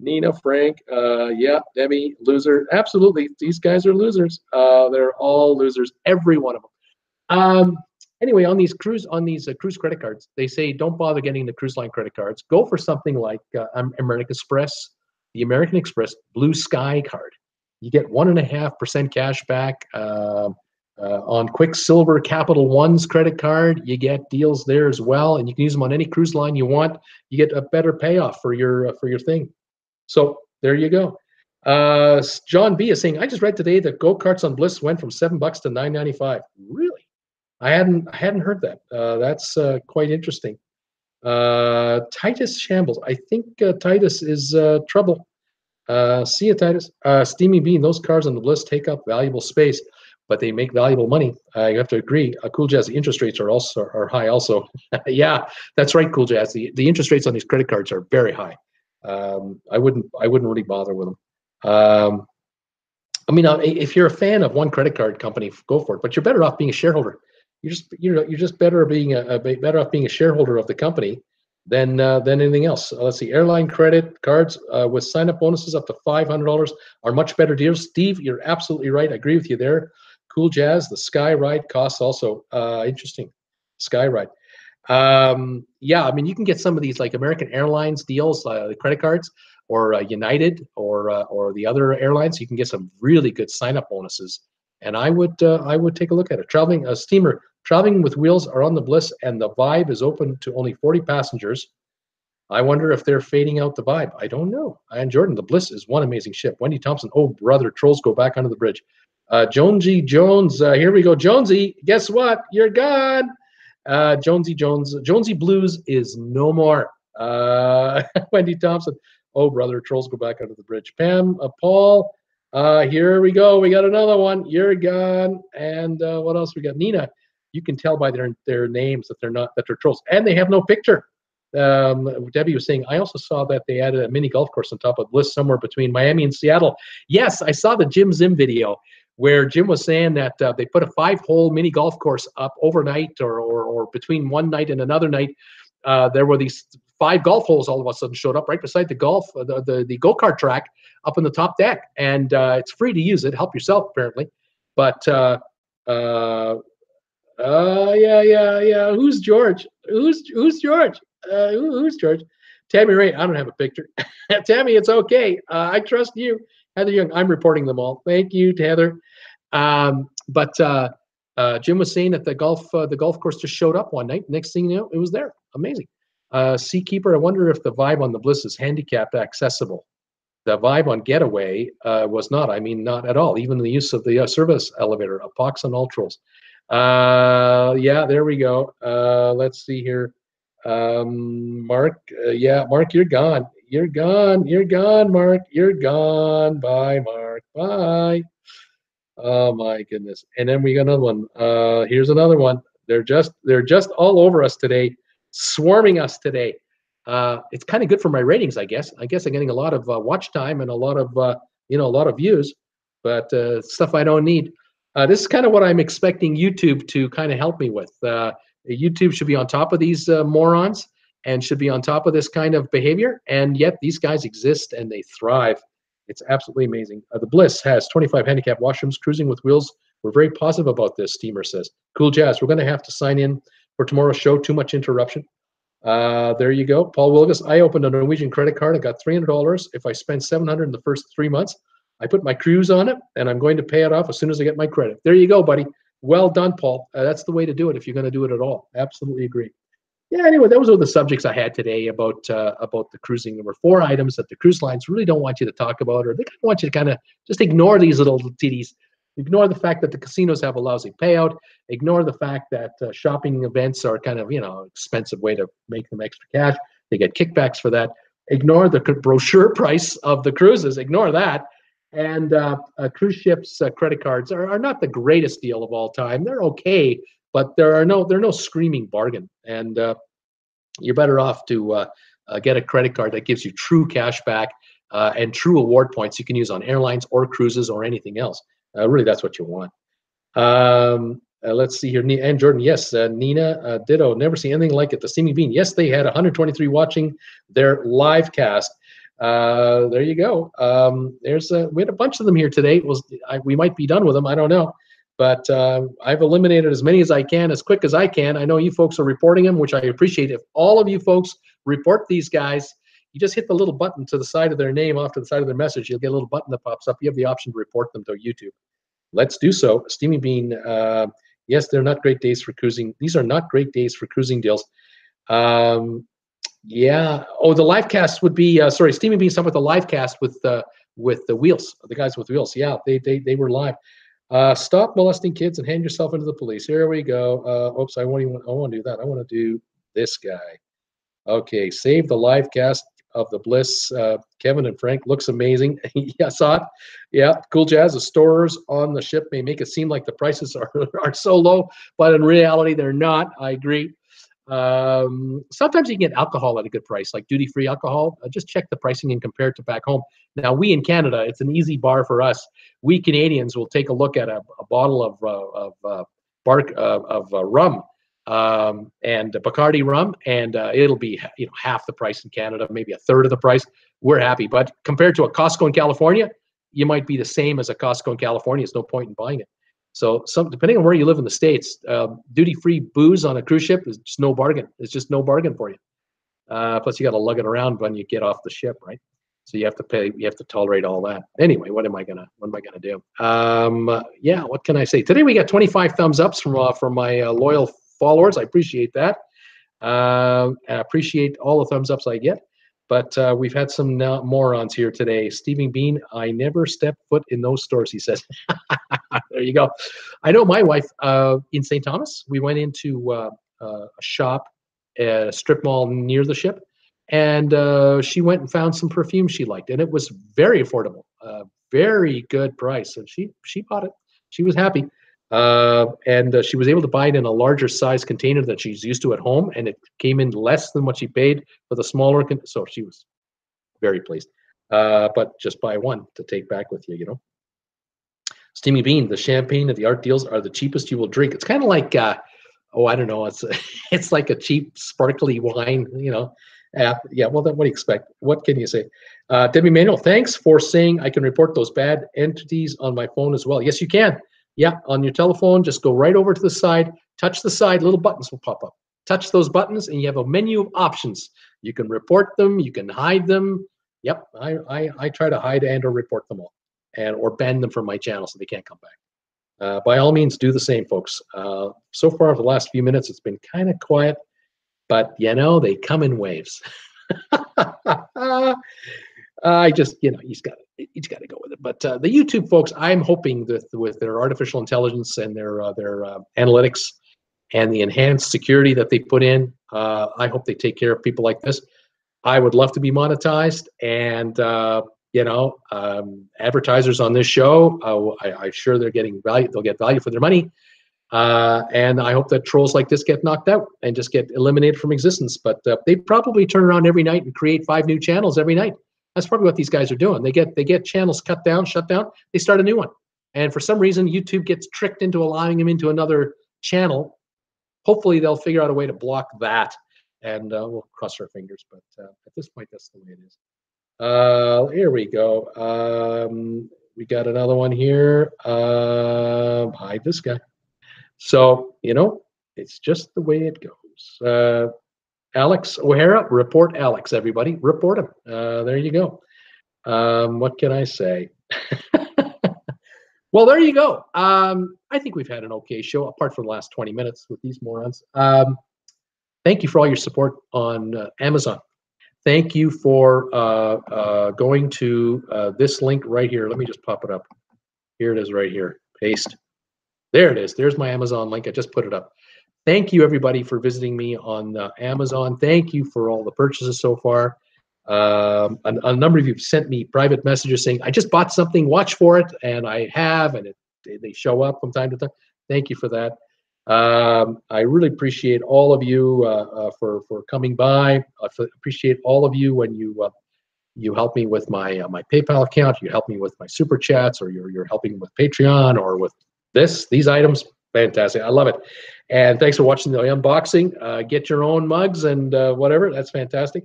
Nina, Frank, uh, yeah, Debbie, loser. Absolutely. These guys are losers. Uh, they're all losers, every one of them. Um, anyway, on these cruise on these uh, cruise credit cards, they say don't bother getting the cruise line credit cards. Go for something like uh, American Express, the American Express Blue Sky card. You get one point five percent cash back. Uh, Uh, on Quicksilver Capital One's credit card, you get deals there as well, and you can use them on any cruise line you want. You get a better payoff for your uh, for your thing. So there you go. Uh, John B is saying, I just read today that go-karts on Bliss went from seven bucks to nine ninety-five. Really? I hadn't I hadn't heard that. Uh, that's uh, quite interesting. Uh, Titus Shambles, I think uh, Titus is uh, trouble. Uh, see you, Titus. Uh, Steamy Bean, those cars on the Bliss take up valuable space, but they make valuable money. Uh, you have to agree. Uh, Cool Jazz, the interest rates are also are high also. Yeah, that's right, Cool Jazz. The, the interest rates on these credit cards are very high. Um, I wouldn't I wouldn't really bother with them. Um, I mean, uh, if you're a fan of one credit card company, go for it. But you're better off being a shareholder. You're just you're you're just better being a, a better off being a shareholder of the company than uh, than anything else. Uh, let's see, airline credit cards uh, with sign up bonuses up to five hundred dollars are much better deals. Steve, you're absolutely right. I agree with you there. Cool Jazz, the Sky Ride costs also uh, interesting. Sky Ride, um, yeah. I mean, you can get some of these like American Airlines deals, uh, the credit cards, or uh, United, or uh, or the other airlines. You can get some really good sign-up bonuses, and I would uh, I would take a look at it. Traveling a steamer, traveling with wheels are on the Bliss, and the Vibe is open to only forty passengers. I wonder if they're fading out the Vibe. I don't know. And Jordan, the Bliss is one amazing ship. Wendy Thompson, oh brother, trolls go back under the bridge. Uh, Jonesy Jones, uh, here we go. Jonesy, guess what? You're gone. Uh, Jonesy Jones, Jonesy Blues is no more. Uh, Wendy Thompson, oh brother, trolls go back under the bridge. Pam, uh, Paul, uh, here we go. We got another one. You're gone. And uh, what else we got? Nina, you can tell by their their names that they're not that they're trolls, and they have no picture. Um, Debbie was saying, I also saw that they added a mini golf course on top of the List somewhere between Miami and Seattle. Yes, I saw the Jim Zim video, where Jim was saying that uh, they put a five-hole mini golf course up overnight, or, or or between one night and another night. Uh, there were these five golf holes all of a sudden showed up right beside the golf, the the, the go-kart track up in the top deck. And uh, it's free to use it. Help yourself, apparently. But uh, uh, uh, yeah, yeah, yeah. Who's George? Who's who's George? Uh, who, who's George? Tammy Ray. I don't have a picture. Tammy, it's okay. Uh, I trust you. Heather Young. I'm reporting them all. Thank you, Heather. Um, but uh, uh, Jim was saying that the golf uh, the golf course just showed up one night. Next thing you know, it was there. Amazing. Uh, Seakeeper, I wonder if the vibe on the Bliss is handicapped accessible. The vibe on Getaway uh, was not. I mean, not at all. Even the use of the uh, service elevator, a pox on all trolls. Uh, yeah, there we go. Uh, let's see here. Um, Mark, uh, yeah, Mark, you're gone. You're gone. You're gone, Mark. You're gone. Bye, Mark. Bye. Oh my goodness. And then we got another one. Uh, here's another one. They're just, they're just all over us today, swarming us today. Uh, it's kind of good for my ratings, I guess. I guess I'm getting a lot of uh, watch time and a lot of, uh, you know, a lot of views, but uh, stuff I don't need. Uh, this is kind of what I'm expecting YouTube to kind of help me with. Uh, YouTube should be on top of these uh, morons and should be on top of this kind of behavior. And yet these guys exist and they thrive. It's absolutely amazing. Uh, the Bliss has twenty-five handicap washrooms, cruising with wheels. We're very positive about this, Steamer says. Cool Jazz, we're going to have to sign in for tomorrow's show. Too much interruption. Uh, there you go. Paul Wilgus, I opened a Norwegian credit card. I got three hundred dollars. If I spend seven hundred dollars in the first three months, I put my cruise on it, and I'm going to pay it off as soon as I get my credit. There you go, buddy. Well done, Paul. Uh, that's the way to do it if you're going to do it at all. Absolutely agree. Yeah, anyway, those are the subjects I had today about uh, about the cruising. There were four items that the cruise lines really don't want you to talk about, or they kind of want you to kind of just ignore these little titties. Ignore the fact that the casinos have a lousy payout. Ignore the fact that uh, shopping events are kind of, you know, expensive way to make them extra cash. They get kickbacks for that. Ignore the brochure price of the cruises. Ignore that. And uh, uh, cruise ships' uh, credit cards are, are not the greatest deal of all time. They're okay. But there are no, there are no screaming bargain, and uh, you're better off to uh, uh, get a credit card that gives you true cash back uh, and true award points you can use on airlines or cruises or anything else. Uh, really, that's what you want. Um, uh, let's see here. And Jordan, yes, uh, Nina, uh, ditto. Never seen anything like it. The Steaming Bean, yes, they had one hundred twenty-three watching their live cast. Uh, there you go. Um, there's a, we had a bunch of them here today. It was, I, we might be done with them. I don't know. But uh, I've eliminated as many as I can, as quick as I can. I know you folks are reporting them, which I appreciate. If all of you folks report these guys, you just hit the little button to the side of their name, off to the side of their message. You'll get a little button that pops up. You have the option to report them to YouTube. Let's do so. Steaming Bean, uh, yes, they're not great days for cruising. These are not great days for cruising deals. Um, yeah. Oh, the live cast would be, uh, sorry, Steaming Bean, some with the live cast with, uh, with the wheels, the guys with wheels. Yeah, they, they, they were live. Uh, stop molesting kids and hand yourself into the police. Here we go. Uh, oops, I won't even, I won't do that. I want to do this guy. Okay, save the live cast of the Bliss. Uh, Kevin and Frank looks amazing. Yeah, I saw it. Yeah, Cool Jazz. The stores on the ship may make it seem like the prices are, are so low, but in reality, they're not. I agree. Um, sometimes you can get alcohol at a good price, like duty-free alcohol. Uh, just check the pricing and compare it to back home. Now, we in Canada, it's an easy bar for us. We Canadians will take a look at a, a bottle of uh, of uh, bark uh, of uh, rum um, and uh, Bacardi rum, and uh, it'll be you know half the price in Canada, maybe a third of the price. We're happy, but compared to a Costco in California, you might be the same as a Costco in California. There's no point in buying it. So some, depending on where you live in the States, uh, duty-free booze on a cruise ship is just no bargain. It's just no bargain for you. Uh, plus, you got to lug it around when you get off the ship, right? So you have to pay. You have to tolerate all that. Anyway, what am I gonna? What am I gonna do? Um, uh, yeah, what can I say? Today we got twenty-five thumbs ups from uh, from my uh, loyal followers. I appreciate that. Uh, I appreciate all the thumbs ups I get. But uh, we've had some morons here today. Steaming Bean, I never step foot in those stores, he says. There you go. I know my wife uh, in Saint Thomas, we went into uh, uh, a shop, a strip mall near the ship, and uh, she went and found some perfume she liked, and it was very affordable, uh, very good price, and she, she bought it. She was happy. Uh, and uh, she was able to buy it in a larger size container than she's used to at home, and it came in less than what she paid for the smaller container. So she was very pleased. Uh, but just buy one to take back with you, you know. Steaming Bean, the champagne and the art deals are the cheapest you will drink. It's kind of like, uh, oh, I don't know, it's it's like a cheap sparkly wine, you know. app. Yeah, well, then what do you expect? What can you say? Uh, Debbie Manuel, thanks for saying I can report those bad entities on my phone as well. Yes, you can. Yeah, on your telephone, just go right over to the side, touch the side, little buttons will pop up. Touch those buttons, and you have a menu of options. You can report them, you can hide them. Yep, I, I, I try to hide and or report them all, and or ban them from my channel so they can't come back. Uh, by all means, do the same, folks. Uh, so far, for the last few minutes, it's been kind of quiet, but, you know, they come in waves. I just, you know, he's got he's got to go with it. But uh, the YouTube folks, I'm hoping that with their artificial intelligence and their, uh, their uh, analytics and the enhanced security that they put in, uh, I hope they take care of people like this. I would love to be monetized, and uh, you know, um, advertisers on this show, uh, I, I'm sure they're getting value. They'll get value for their money, uh, and I hope that trolls like this get knocked out and just get eliminated from existence. But uh, they probably turn around every night and create five new channels every night. That's probably what these guys are doing. They get they get channels cut down, shut down. They start a new one, and for some reason, YouTube gets tricked into allowing them into another channel. Hopefully, they'll figure out a way to block that. And uh, we'll cross our fingers, but uh, at this point, that's the way it is. Uh, here we go. Um, we got another one here. Uh, hide this guy. So, you know, it's just the way it goes. Uh, Alex O'Hara, report Alex, everybody. Report him. Uh, there you go. Um, what can I say? Well, there you go. Um, I think we've had an okay show, apart from the last twenty minutes with these morons. Um, Thank you for all your support on uh, Amazon. Thank you for uh, uh, going to uh, this link right here. Let me just pop it up. Here it is right here. Paste. There it is. There's my Amazon link. I just put it up. Thank you, everybody, for visiting me on uh, Amazon. Thank you for all the purchases so far. Um, a, a number of you have sent me private messages saying, I just bought something, watch for it, and I have, and it, they show up from time to time. Thank you for that. Um, I really appreciate all of you uh, uh, for for coming by. I appreciate all of you when you uh, you help me with my uh, my PayPal account. You help me with my super chats, or you're you're helping with Patreon or with this these items. Fantastic, I love it. And thanks for watching the unboxing. Uh, get your own mugs and uh, whatever. That's fantastic.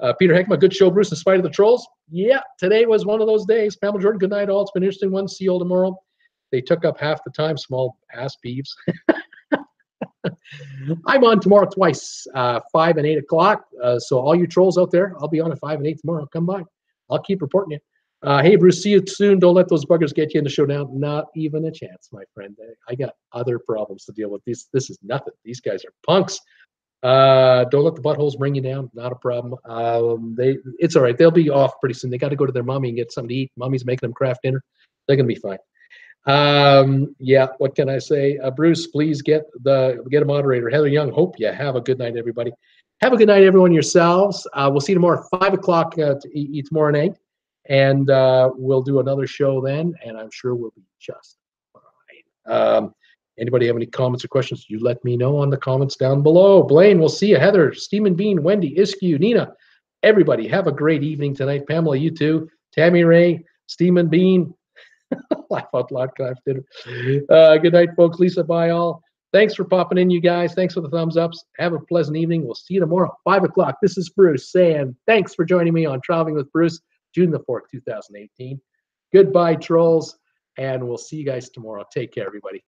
Uh, Peter Heckma, good show, Bruce. In spite of the trolls, yeah, today was one of those days. Pamela Jordan, good night all. It's been an interesting one. See you all tomorrow. They took up half the time. Small ass beeves. I'm on tomorrow twice, uh, five and eight o'clock. Uh, so all you trolls out there, I'll be on at five and eight tomorrow. Come by. I'll keep reporting you. Uh, hey, Bruce, see you soon. Don't let those buggers get you in the showdown. Not even a chance, my friend. I got other problems to deal with. These, this is nothing. These guys are punks. Uh, don't let the buttholes bring you down. Not a problem. Um, they, it's all right. They'll be off pretty soon. They got to go to their mommy and get something to eat. Mommy's making them craft dinner. They're going to be fine. Um, yeah, what can I say? Uh, Bruce, please get the, get a moderator. Heather Young, hope you have a good night, everybody. Have a good night, everyone, yourselves. Uh, we'll see you tomorrow at five o'clock uh, to eat tomorrow night, and uh, we'll do another show then, and I'm sure we'll be just fine. Um, anybody have any comments or questions? You let me know on the comments down below. Blaine, we'll see you. Heather, Steam and Bean, Wendy, Iskew, Nina, everybody, have a great evening tonight. Pamela, you too. Tammy Ray, Steam and Bean. Laugh out loud, craft dinner. Uh, good night, folks. Lisa, bye all. Thanks for popping in, you guys. Thanks for the thumbs ups. Have a pleasant evening. We'll see you tomorrow, five o'clock. This is Bruce saying thanks for joining me on Traveling with Bruce, June the fourth, two thousand eighteen. Goodbye, trolls, and we'll see you guys tomorrow. Take care, everybody.